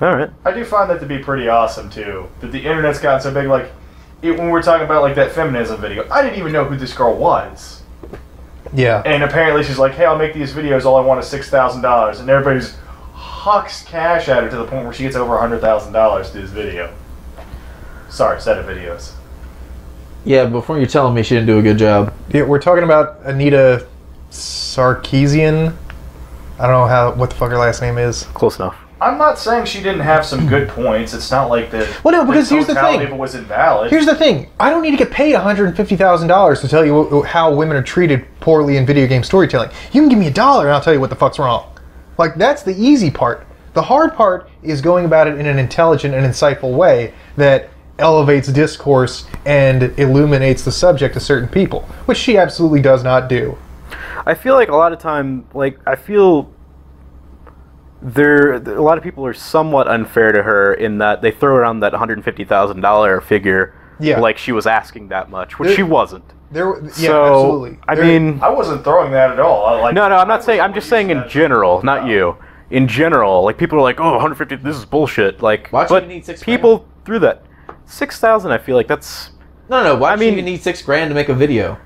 All right. I do find that to be pretty awesome, too, that the internet's gotten so big, like, it, when we're talking about, like, that feminism video, I didn't even know who this girl was. Yeah. And apparently she's like, hey, I'll make these videos, all I want is six thousand dollars, and everybody's hucks cash at her to the point where she gets over one hundred thousand dollars to this video. Sorry, set of videos. Yeah, before you're telling me she didn't do a good job. Yeah, we're talking about Anita Sarkeesian. I don't know how what the fuck her last name is. Close enough. I'm not saying she didn't have some good points. It's not like that. Well, no, because here's the thing. It was invalid. Here's the thing. I don't need to get paid one hundred fifty thousand dollars to tell you how women are treated poorly in video game storytelling. You can give me a dollar and I'll tell you what the fuck's wrong. Like, that's the easy part. The hard part is going about it in an intelligent and insightful way that elevates discourse and illuminates the subject to certain people, which she absolutely does not do. I feel like a lot of time, like, I feel there, a lot of people are somewhat unfair to her in that they throw around that one hundred fifty thousand dollar figure yeah. like she was asking that much, which there, she wasn't. There, yeah, so, absolutely. I there, mean, I wasn't throwing that at all. I like, no, no, I'm not I saying. I'm just saying in general, not no. you. in general. Like, people are like, oh, one hundred fifty, this is bullshit. Like, why do you need six grand? People threw that. six thousand, I feel like that's... No, no, why I do mean, you need six grand to make a video?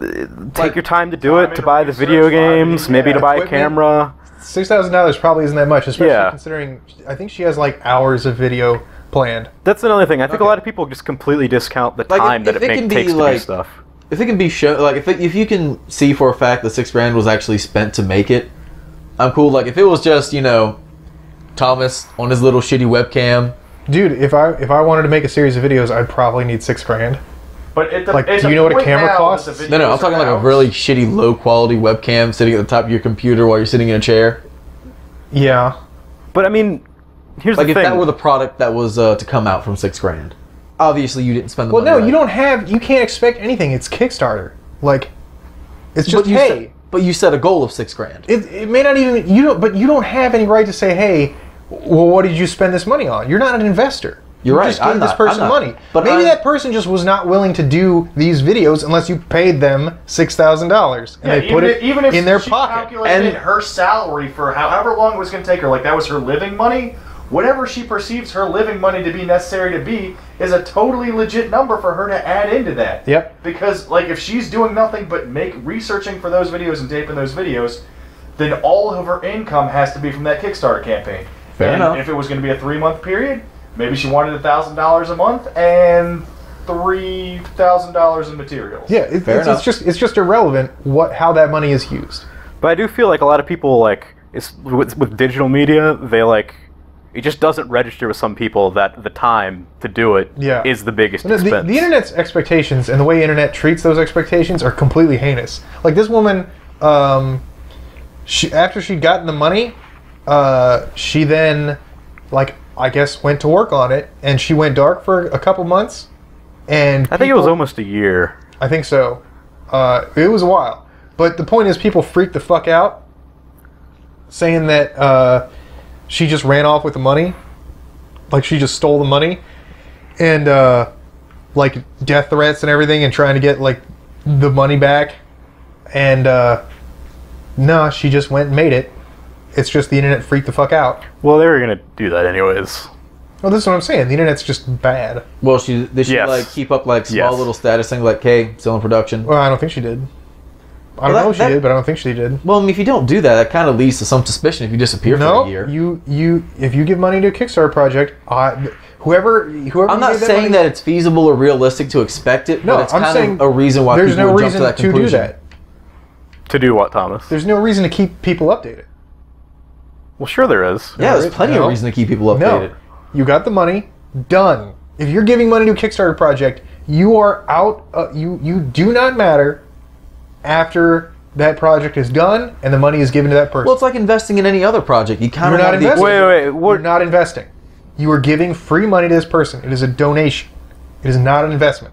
Take like, your time to do it, to buy the video games, maybe yeah, to buy a camera. six thousand dollars probably isn't that much, especially yeah. considering... I think she has, like, hours of video planned. That's another thing. I think okay. a lot of people just completely discount the like, time if, that if it, it make, takes like, to do stuff. If it can be shown... Like, if, it, if you can see for a fact that six grand was actually spent to make it, I'm cool. Like, if it was just, you know, Thomas on his little shitty webcam... Dude, if I if I wanted to make a series of videos, I'd probably need six grand. But it, like, do you know what a camera costs? No, no, I'm talking like a really shitty, low quality webcam sitting at the top of your computer while you're sitting in a chair. Yeah, but I mean, here's the thing: if that were the product that was uh, to come out from six grand, obviously you didn't spend the money. Well, no, you don't have. You can't expect anything. It's Kickstarter. Like, it's just hey. But you set a goal of six grand. It it may not even you don't. But you don't have any right to say hey. Well, what did you spend this money on? You're not an investor. You're you right. Just gave I'm this not, person I'm not, money. But maybe I'm, that person just was not willing to do these videos unless you paid them six thousand dollars and yeah, they put it even if in their she pocket. Calculated and her salary for however long it was going to take her, like that was her living money. Whatever she perceives her living money to be necessary to be is a totally legit number for her to add into that. Yep. Because like if she's doing nothing but make researching for those videos and taping those videos, then all of her income has to be from that Kickstarter campaign. Fair enough. If it was going to be a three-month period, maybe she wanted one thousand dollars a month and three thousand dollars in materials. Yeah, it, Fair it's, enough. it's just it's just irrelevant what how that money is used. But I do feel like a lot of people like it's with, with digital media, they like it just doesn't register with some people that the time to do it yeah. is the biggest expense. The, the internet's expectations and the way internet treats those expectations are completely heinous. Like this woman, um, she after she'd gotten the money. Uh, she then, like, I guess went to work on it, and she went dark for a couple months, and I think people, it was almost a year. I think so. Uh, it was a while. But the point is, people freaked the fuck out, saying that uh, she just ran off with the money, like she just stole the money, and uh, like death threats and everything, and trying to get like the money back. And uh, no, she just went and made it. It's just the internet freaked the fuck out. Well, they were gonna do that anyways. Well, that's what I'm saying. The internet's just bad. Well, she they should yes. like keep up like small yes. little status things like, "Hey, still in production." Well, I don't think she did. I well, don't that, know if she that, did, but I don't think she did. Well, I mean, if you don't do that, that kind of leads to some suspicion if you disappear no, for a year. No, you you if you give money to a Kickstarter project, I, whoever whoever. I'm not that saying money, that it's feasible or realistic to expect it. No, but it's I'm kind saying of a reason why there's people no reason to, that to do that. To do what, Thomas? There's no reason to keep people updated. Well, sure there is. Yeah, there's plenty no. of reason to keep people updated. No. You got the money. Done. If you're giving money to a Kickstarter project, you are out. Uh, you, you do not matter after that project is done and the money is given to that person. Well, it's like investing in any other project. You kind of not investing. Wait, wait, wait. You're not investing. You are giving free money to this person. It is a donation. It is not an investment.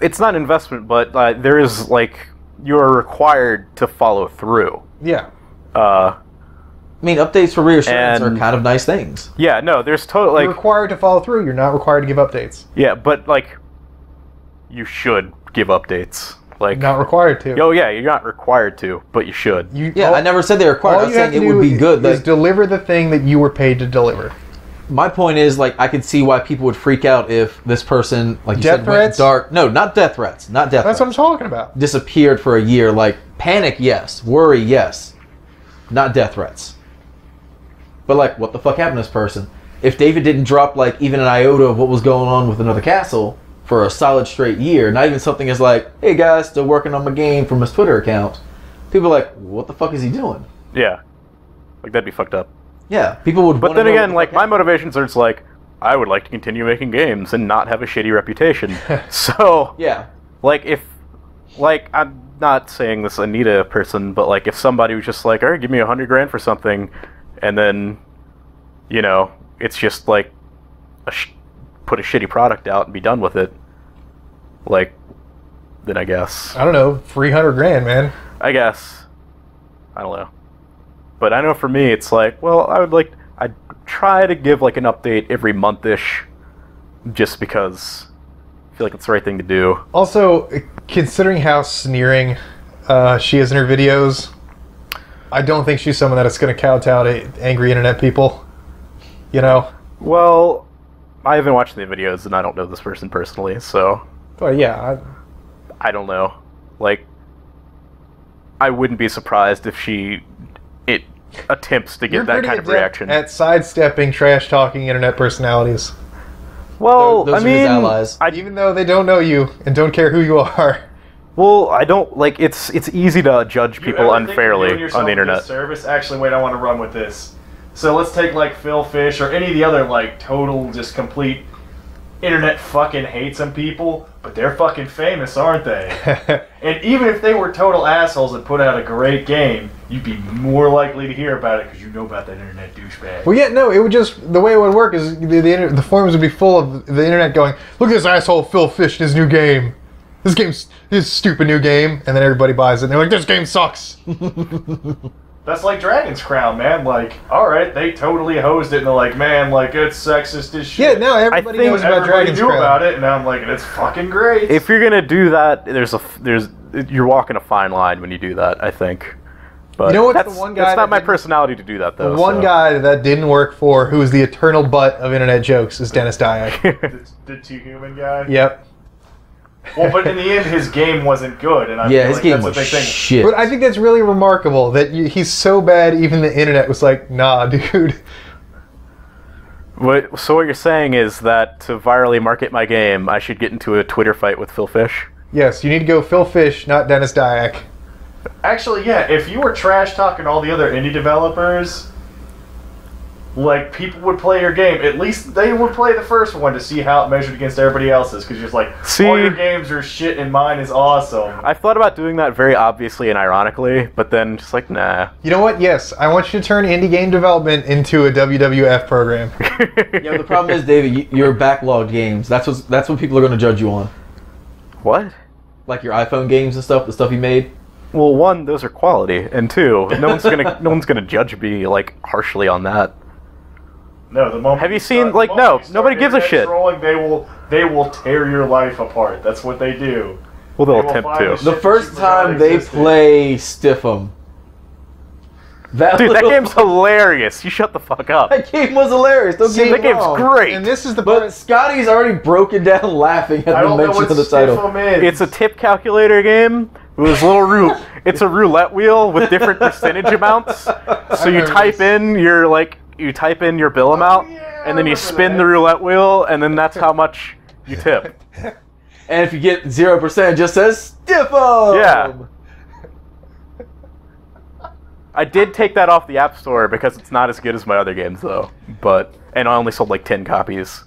It's not an investment, but uh, there is, like, you are required to follow through. Yeah. Uh... I mean, updates for reassurance and, are kind of nice things. Yeah, no, there's totally... Like, you're required to follow through. You're not required to give updates. Yeah, but, like, you should give updates. Like, not required to. Oh, yeah, you're not required to, but you should. You, yeah, all, I never said they were required. I was saying it would be good. Like, deliver the thing that you were paid to deliver. My point is, like, I could see why people would freak out if this person, like you death said, threats? Went dark. No, not death threats. Not death That's threats. That's what I'm talking about. Disappeared for a year. Like, panic, yes. Worry, yes. Not death threats. But, like, what the fuck happened to this person? If David didn't drop, like, even an iota of what was going on with Another Castle for a solid straight year, not even something as like, hey, guys, still working on my game from his Twitter account, people are like, what the fuck is he doing? Yeah. Like, that'd be fucked up. Yeah. People would But then again, like, my motivations are just like, I would like to continue making games and not have a shitty reputation. So, yeah. Like, if, like, I'm not saying this Anita person, but, like, if somebody was just like, all right, give me a hundred grand for something... And then, you know, it's just like, a sh put a shitty product out and be done with it. Like, then I guess. I don't know, three hundred grand, man. I guess. I don't know. But I know for me, it's like, well, I would like, I'd try to give like an update every month-ish, just because I feel like it's the right thing to do. Also, considering how sneering uh, she is in her videos... I don't think she's someone that's going to kowtow to angry internet people, you know? Well, I haven't watched the videos, and I don't know this person personally, so... Well, yeah. I, I don't know. Like, I wouldn't be surprised if she it attempts to get that kind of reaction. At sidestepping, trash-talking internet personalities. Well, those, those I mean... allies. I, even though they don't know you and don't care who you are... Well, I don't, like, it's it's easy to judge people you unfairly you on the internet. Service? Actually, wait, I want to run with this. So let's take, like, Phil Fish or any of the other, like, total, just complete internet fucking hate some people, but they're fucking famous, aren't they? And even if they were total assholes and put out a great game, you'd be more likely to hear about it because you know about that internet douchebag. Well, yeah, no, it would just, the way it would work is the, the, the forums would be full of the internet going, look at this asshole Phil Fish and his new game. This game's this stupid new game, and then everybody buys it, and they're like, this game sucks! That's like Dragon's Crown, man. Like, alright, they totally hosed it, and they're like, man, like, it's sexist as shit. Yeah, now everybody knows about Dragon's Crown. I knew about it, and I'm like, it's fucking great. If you're gonna do that, there's a, there's, you're walking a fine line when you do that, I think. But you know what? That's, the one guy that's not my personality to do that, though. The one so. guy that didn't work for, who is the eternal butt of internet jokes, is Dennis Dyack. the, the Too Human guy? Yep. Well, but in the end, his game wasn't good, and I yeah, feel his like game that's was a big thing. Shit. But I think that's really remarkable that you, he's so bad. Even the internet was like, "Nah, dude." What? So what you're saying is that to virally market my game, I should get into a Twitter fight with Phil Fish? Yes, you need to go Phil Fish, not Dennis Dyack. Actually, yeah. If you were trash talking all the other indie developers, like, people would play your game. At least they would play the first one to see how it measured against everybody else's, because you're just like, see, all your games are shit and mine is awesome. I thought about doing that very obviously and ironically, but then just like, nah. You know what? Yes, I want you to turn indie game development into a W W F program. Yeah, the problem is, David, your backlogged games. That's what that's what people are going to judge you on. What? Like your iPhone games and stuff, the stuff you made. Well, one, those are quality, and two, no one's gonna no one's gonna judge me like harshly on that. No, the moment Have you seen, start, like, no, nobody gives a shit. Rolling, they, will, they will tear your life apart. That's what they do. Well, they'll they attempt to. The, the first time they existed. play Stiffem. That Dude, that game's hilarious. You shut the fuck up. That game was hilarious. Don't See, that game's wrong. great. And this is the But part Scotty's already broken down laughing at I the mention of the title. Is. It's a tip calculator game. It was a little root. It's a roulette wheel with different percentage amounts. So you type this. in your, like, You type in your bill amount, oh, yeah, and then you spin that. the roulette wheel, and then that's how much you tip. And if you get zero percent, it just says, Stiffem! Yeah. I did take that off the App Store because it's not as good as my other games, though. But And I only sold like ten copies.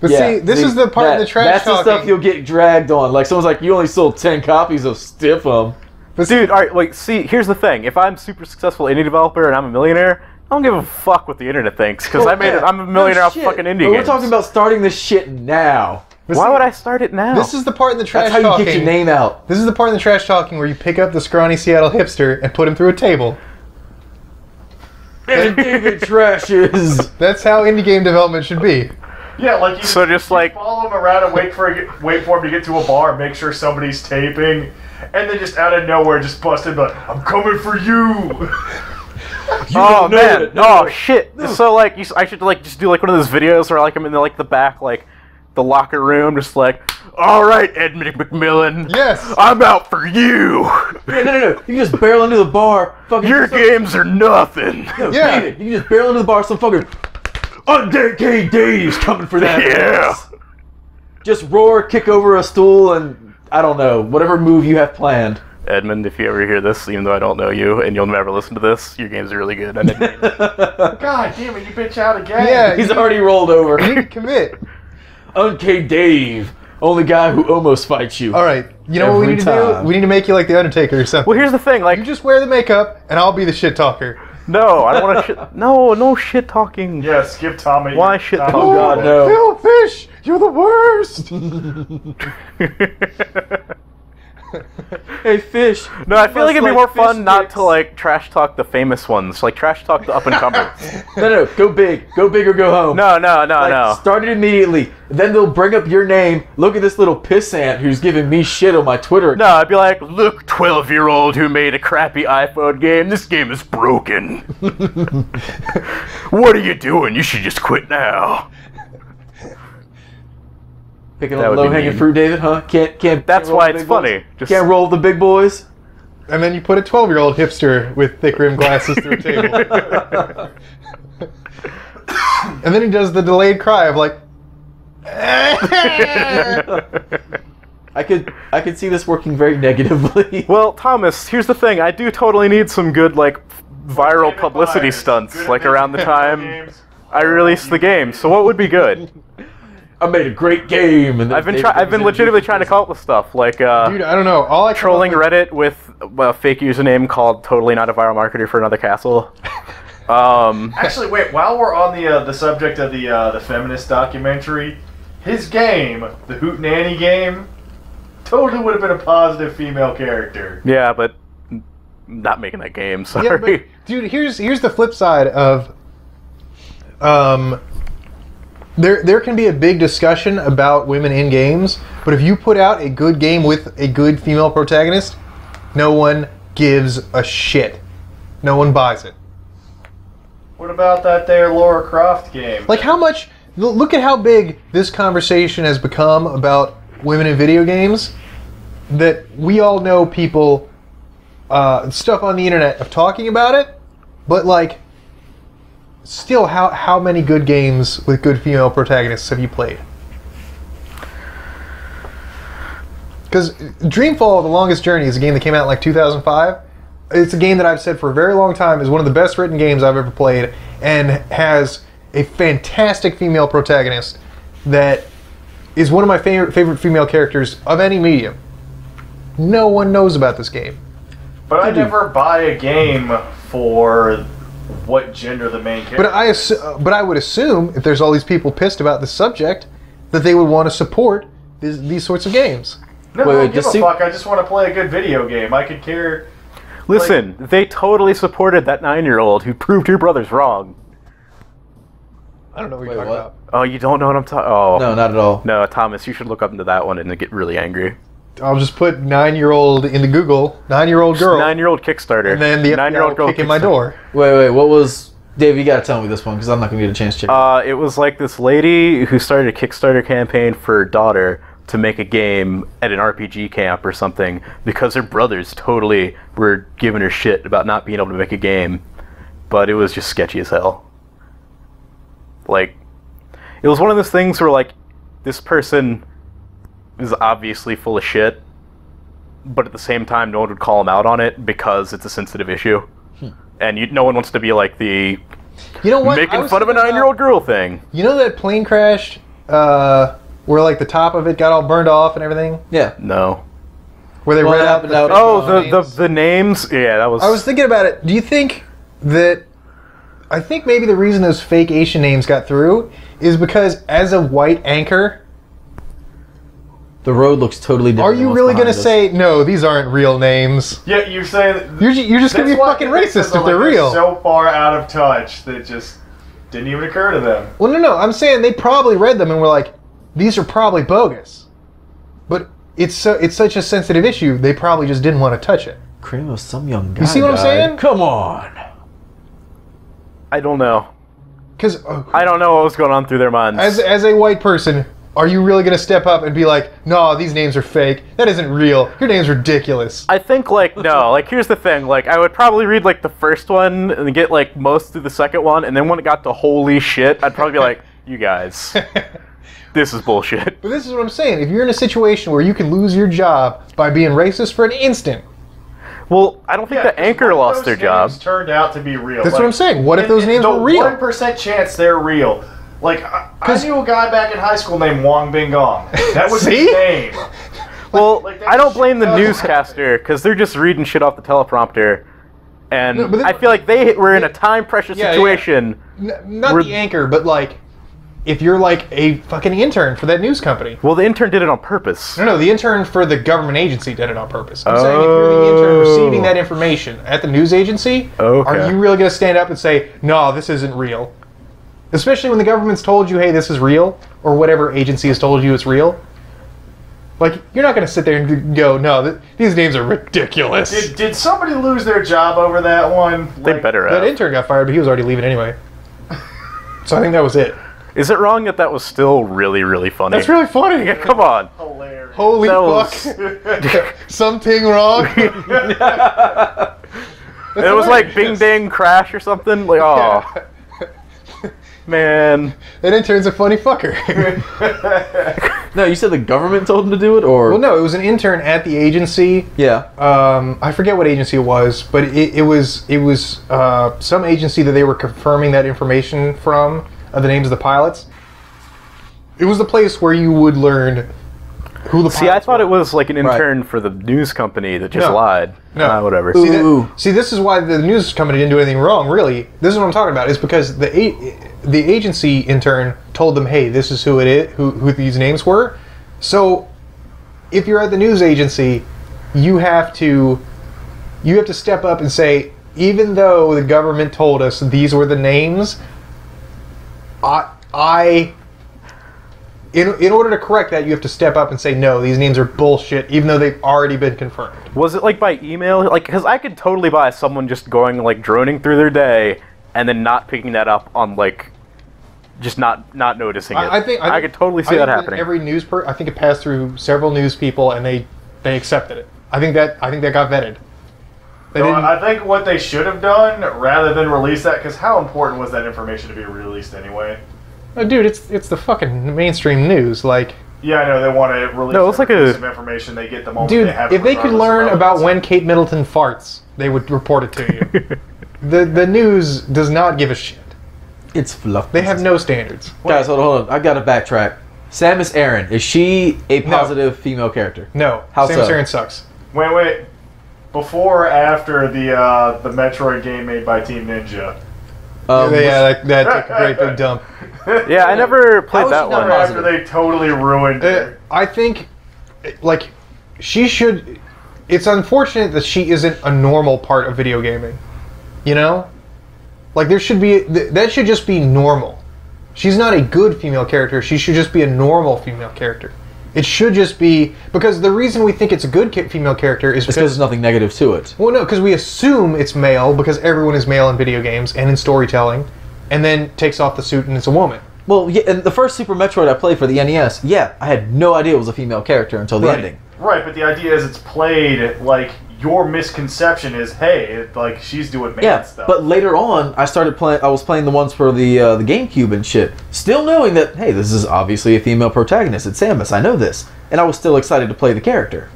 But yeah, see, this the, is the part that, of the trash That's talking. the stuff you'll get dragged on. Like, someone's like, you only sold ten copies of Stiffem. But Dude, alright, like, see, here's the thing. If I'm super successful indie developer and I'm a millionaire... I don't give a fuck what the internet thinks, because oh, I made yeah. it, I'm a millionaire no off fucking indie games. We're talking about starting this shit now. This Why is, would I start it now? This is the part in the trash talking. That's how you talking. get your name out. This is the part in the trash talking where you pick up the scrawny Seattle hipster and put him through a table. And David trashes. That's how indie game development should be. Yeah, like you, so just you like, follow him around and wait for a, wait for him to get to a bar, make sure somebody's taping, and then just out of nowhere just bust in, like, I'm coming for you. You oh man! Oh shit! No. So like, you, I should like just do like one of those videos where like I'm in the, like the back, like the locker room, just like, all right, Edmund McMillan. Yes, I'm out for you. Yeah, no, no, no! You just barrel into the bar. Fucking Your some... games are nothing. No, yeah, David, you just barrel into the bar. Some fucking undead Dave's coming for that. Yeah. Place. Just roar, kick over a stool, and I don't know, whatever move you have planned. Edmund, if you ever hear this, even though I don't know you, and you'll never listen to this, your game's really good. I didn't mean it. God damn it, you bitch out again. Yeah, he's already rolled over. You can commit. Okay, Dave, only guy who almost fights you. All right, you know what we need time. to do? We need to make you like The Undertaker or something. Well, here's the thing. Like, you just wear the makeup, and I'll be the shit talker. No, I don't want to shit. No, no shit talking. Yeah, skip Tommy. Why shit talking? Oh, God, no. Phil Fish, you're the worst. Hey, Fish. No, I feel like it'd be more fun sticks. Not to, like, trash talk the famous ones. Like, trash talk the up-and-comers. No, no, go big. Go big or go home. No, no, no, like, no. Start it immediately. Then they'll bring up your name. Look at this little pissant who's giving me shit on my Twitter account. No, I'd be like, look, twelve-year-old who made a crappy iPhone game. This game is broken. What are you doing? You should just quit now. Picking up low-hanging fruit, David, huh? Can't, can't. That's can't why it's funny. Just can't roll the big boys. And then you put a twelve-year-old hipster with thick rim glasses through a table. And then he does the delayed cry of like. I could, I could see this working very negatively. Well, Thomas, here's the thing. I do totally need some good like viral publicity stunts, good like around the time I release the game. So what would be good? I made a great game. And I've been try I've been legitimately trying to come up with stuff like uh, dude, I don't know. All I trolling Reddit with a fake username called "Totally Not a Viral Marketer for Another Castle." um, Actually, wait. While we're on the uh, the subject of the uh, the feminist documentary, his game, the Hootenanny game, totally would have been a positive female character. Yeah, but not making that game. Sorry, yeah, but, dude. Here's here's the flip side of um. There, there can be a big discussion about women in games, but if you put out a good game with a good female protagonist, no one gives a shit. No one buys it. What about that there Laura Croft game? Like how much... Look at how big this conversation has become about women in video games, that we all know people... Uh, stuff on the internet of talking about it, but like... Still, how how many good games with good female protagonists have you played? Because Dreamfall, The Longest Journey, is a game that came out in like two thousand five. It's a game that I've said for a very long time is one of the best written games I've ever played, and has a fantastic female protagonist that is one of my favorite favorite female characters of any medium. No one knows about this game. But I, I never buy a game for... what gender the main character? But I, assu but I would assume if there's all these people pissed about the subject, that they would want to support these, these sorts of games. No, wait, I don't give a fuck. I just want to play a good video game. I could care. Listen, like, they totally supported that nine-year-old who proved her brother's wrong. I don't know what wait, you're talking what? about. Oh, you don't know what I'm talking. Oh, no, not at all. No, Thomas, you should look up into that one and get really angry. I'll just put nine-year-old in the Google, nine-year-old girl, nine-year-old Kickstarter, and then the nine-year-old girl kicking my door. Wait, wait, what was Dave? You gotta tell me this one because I'm not gonna get a chance to check. Uh, it was like this lady who started a Kickstarter campaign for her daughter to make a game at an R P G camp or something because her brothers totally were giving her shit about not being able to make a game, but it was just sketchy as hell. Like, it was one of those things where like this person is obviously full of shit, but at the same time no one would call him out on it because it's a sensitive issue. Hmm. And you, no one wants to be like the you know what? making fun of a nine-year-old girl thing. You know that plane crash uh, where like the top of it got all burned off and everything? Yeah. No. Where they well, read out the out Oh, the, the, the names? Yeah, that was... I was thinking about it. Do you think that... I think maybe the reason those fake Asian names got through is because as a white anchor... The road looks totally different. Are you really going to say, no, these aren't real names? Yeah, you're saying... You're, you're just going to be fucking racist if they're real. So far out of touch that just didn't even occur to them. Well, no, no. I'm saying they probably read them and were like, these are probably bogus. But it's so it's such a sensitive issue, they probably just didn't want to touch it. Cream of some young guy. You see what I'm saying? Come on. I don't know. Because... Uh, I don't know what was going on through their minds. As, as a white person... Are you really going to step up and be like, no, these names are fake. That isn't real. Your name's ridiculous. I think, like, no. Like, here's the thing. Like, I would probably read, like, the first one and get, like, most through the second one. And then when it got to holy shit, I'd probably be like, you guys, this is bullshit. But this is what I'm saying. If you're in a situation where you can lose your job by being racist for an instant. Well, I don't think yeah, the anchor lost their job. Turned out to be real. That's like, what I'm saying. What if those names were real? one percent chance they're real. Like, I, I knew a guy back in high school named Wong Bing Gong. That was his name. Well, like, like I don't blame the newscaster, because they're just reading shit off the teleprompter. And no, they, I feel like they were in a time pressure yeah, situation. Yeah. Not the anchor, but like, if you're like a fucking intern for that news company. Well, the intern did it on purpose. No, no, the intern for the government agency did it on purpose. I'm oh. saying if you're the intern receiving that information at the news agency, okay. are you really going to stand up and say, no, this isn't real? Especially when the government's told you, hey, this is real, or whatever agency has told you it's real. Like, you're not going to sit there and go, no, th these names are ridiculous. Did, did somebody lose their job over that one? They like, better have. That intern got fired, but he was already leaving anyway. So I think that was it. Is it wrong that that was still really, really funny? That's really funny. Come on. Hilarious. Holy that fuck. Was... Something wrong. It was like Bing Bang Crash or something. Like, oh. Yeah. Man. That intern's a funny fucker. No, you said the government told him to do it, or? Well, no, it was an intern at the agency. Yeah. Um, I forget what agency it was, but it, it was it was uh, some agency that they were confirming that information from, uh, the names of the pilots. It was the place where you would learn who the pilots See, I thought were. It was like an intern right. for the news company that just no. lied. No. Nah, whatever. See, that, see, this is why the news company didn't do anything wrong, really. This is what I'm talking about. It's because the... A The agency intern told them, "Hey, this is who it is, who, who these names were." So, if you're at the news agency, you have to you have to step up and say, "Even though the government told us these were the names, I, I in in order to correct that, you have to step up and say, no, these names are bullshit, even though they've already been confirmed." Was it like by email? Like, because I could totally buy someone just going like droning through their day and then not picking that up on like. Just not not noticing it. I, I think I, I think, could totally see I that think happening. Every news per I think it passed through several news people, and they they accepted it. I think that I think that got vetted. They no, I think what they should have done, rather than release that, because how important was that information to be released anyway? Oh, dude, it's it's the fucking mainstream news. Like, yeah, I know they want to release no, it's like a, piece of information they get the moment dude, they have. Dude, if they could learn about when Kate Middleton farts, they would report it to you. the the news does not give a shit. It's fluff. They have no standards. Guys, hold on, hold on. I gotta backtrack. Samus Aran, is she a positive no. female character? No. How Samus so? Aran sucks. Wait, wait. Before or after the uh, the Metroid game made by Team Ninja? Um, yeah, yeah that, that took a great big dump. Yeah, I never played that one. After they totally ruined it. Uh, I think, like, she should... It's unfortunate that she isn't a normal part of video gaming. You know? Like, there should be... That should just be normal. She's not a good female character. She should just be a normal female character. It should just be... Because the reason we think it's a good female character is because... It's because there's nothing negative to it. Well, no, because we assume it's male because everyone is male in video games and in storytelling, and then takes off the suit and it's a woman. Well, yeah, and the first Super Metroid I played for the N E S, yeah, I had no idea it was a female character until the right. ending. Right, but the idea is it's played, like... Your misconception is, hey, it, like she's doing man yeah, stuff. But later on, I started playing. I was playing the ones for the uh, the GameCube and shit, still knowing that, hey, this is obviously a female protagonist. It's Samus. I know this, and I was still excited to play the character.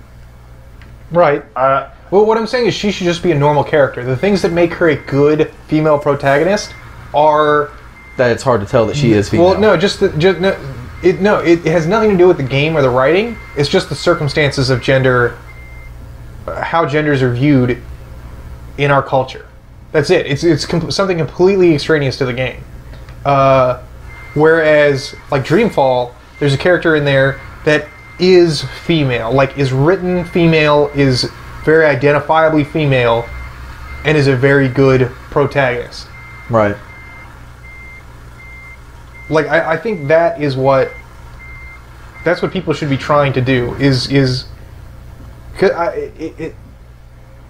Right. Uh, well, what I'm saying is she should just be a normal character. The things that make her a good female protagonist are that it's hard to tell that she is female. Well, no, just the, just no, it no, it has nothing to do with the game or the writing. It's just the circumstances of gender. How genders are viewed in our culture. That's it. It's it's comp something completely extraneous to the game. Uh, whereas, like Dreamfall, there's a character in there that is female, like is written female, is very identifiably female, and is a very good protagonist. Right. Like I, I think that is what that's what people should be trying to do. Is is. I, it, it,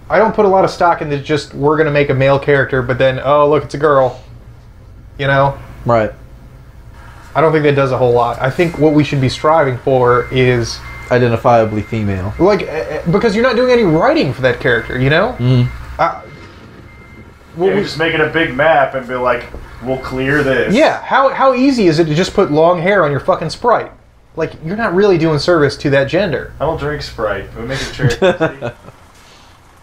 I don't put a lot of stock in that just we're going to make a male character, but then, oh, look, it's a girl. You know? Right. I don't think that does a whole lot. I think what we should be striving for is... Identifiably female. Like, because you're not doing any writing for that character, you know? Mm. I, well, yeah, we just making a big map and be like, we'll clear this. Yeah, how, how easy is it to just put long hair on your fucking Sprite? Like, you're not really doing service to that gender. I don't drink Sprite. We make a cherry.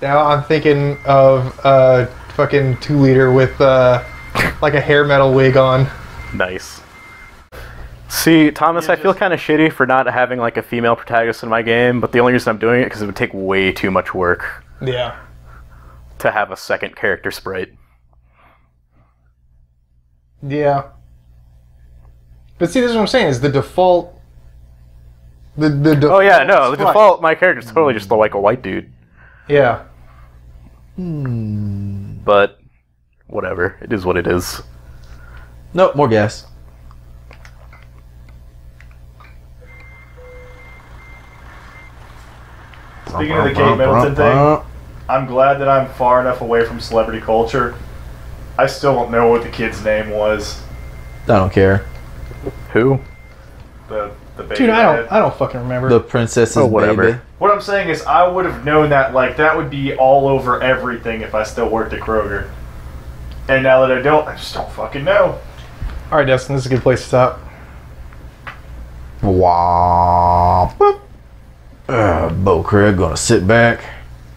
Now I'm thinking of a uh, fucking two-liter with, uh, like, a hair metal wig on. Nice. See, Thomas, yeah, I just... feel kind of shitty for not having, like, a female protagonist in my game, but the only reason I'm doing it is because it would take way too much work. Yeah. To have a second character Sprite. Yeah. But see, this is what I'm saying, is the default... The, the default oh, yeah, no, the default, my character's totally just like a white dude. Yeah. Hmm. But, whatever. It is what it is. Nope, more gas. Speaking of the Kate Middleton thing, I'm glad that I'm far enough away from celebrity culture. I still don't know what the kid's name was. I don't care. Who? The the baby. Dude, I don't I don't fucking remember. The princess's oh, whatever. Baby. What I'm saying is, I would have known that. Like, that would be all over everything if I still worked at Kroger. And now that I don't, I just don't fucking know. All right, Dustin, this is a good place to stop. Wow. Boop. Uh, Bo Craig gonna sit back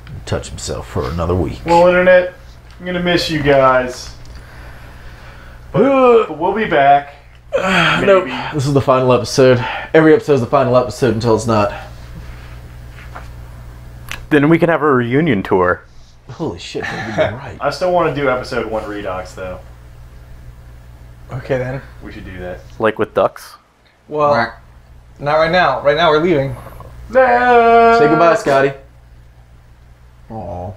and touch himself for another week. Well, internet, I'm gonna miss you guys. But, uh, but we'll be back. Uh, nope. This is the final episode. Every episode is the final episode until it's not. Then we can have a reunion tour. Holy shit, that'd be right. I still want to do episode one redox, though. Okay, then. We should do that. Like with ducks? Well, Quack. Not right now. Right now, we're leaving. Next. Say goodbye, Scotty. Aww.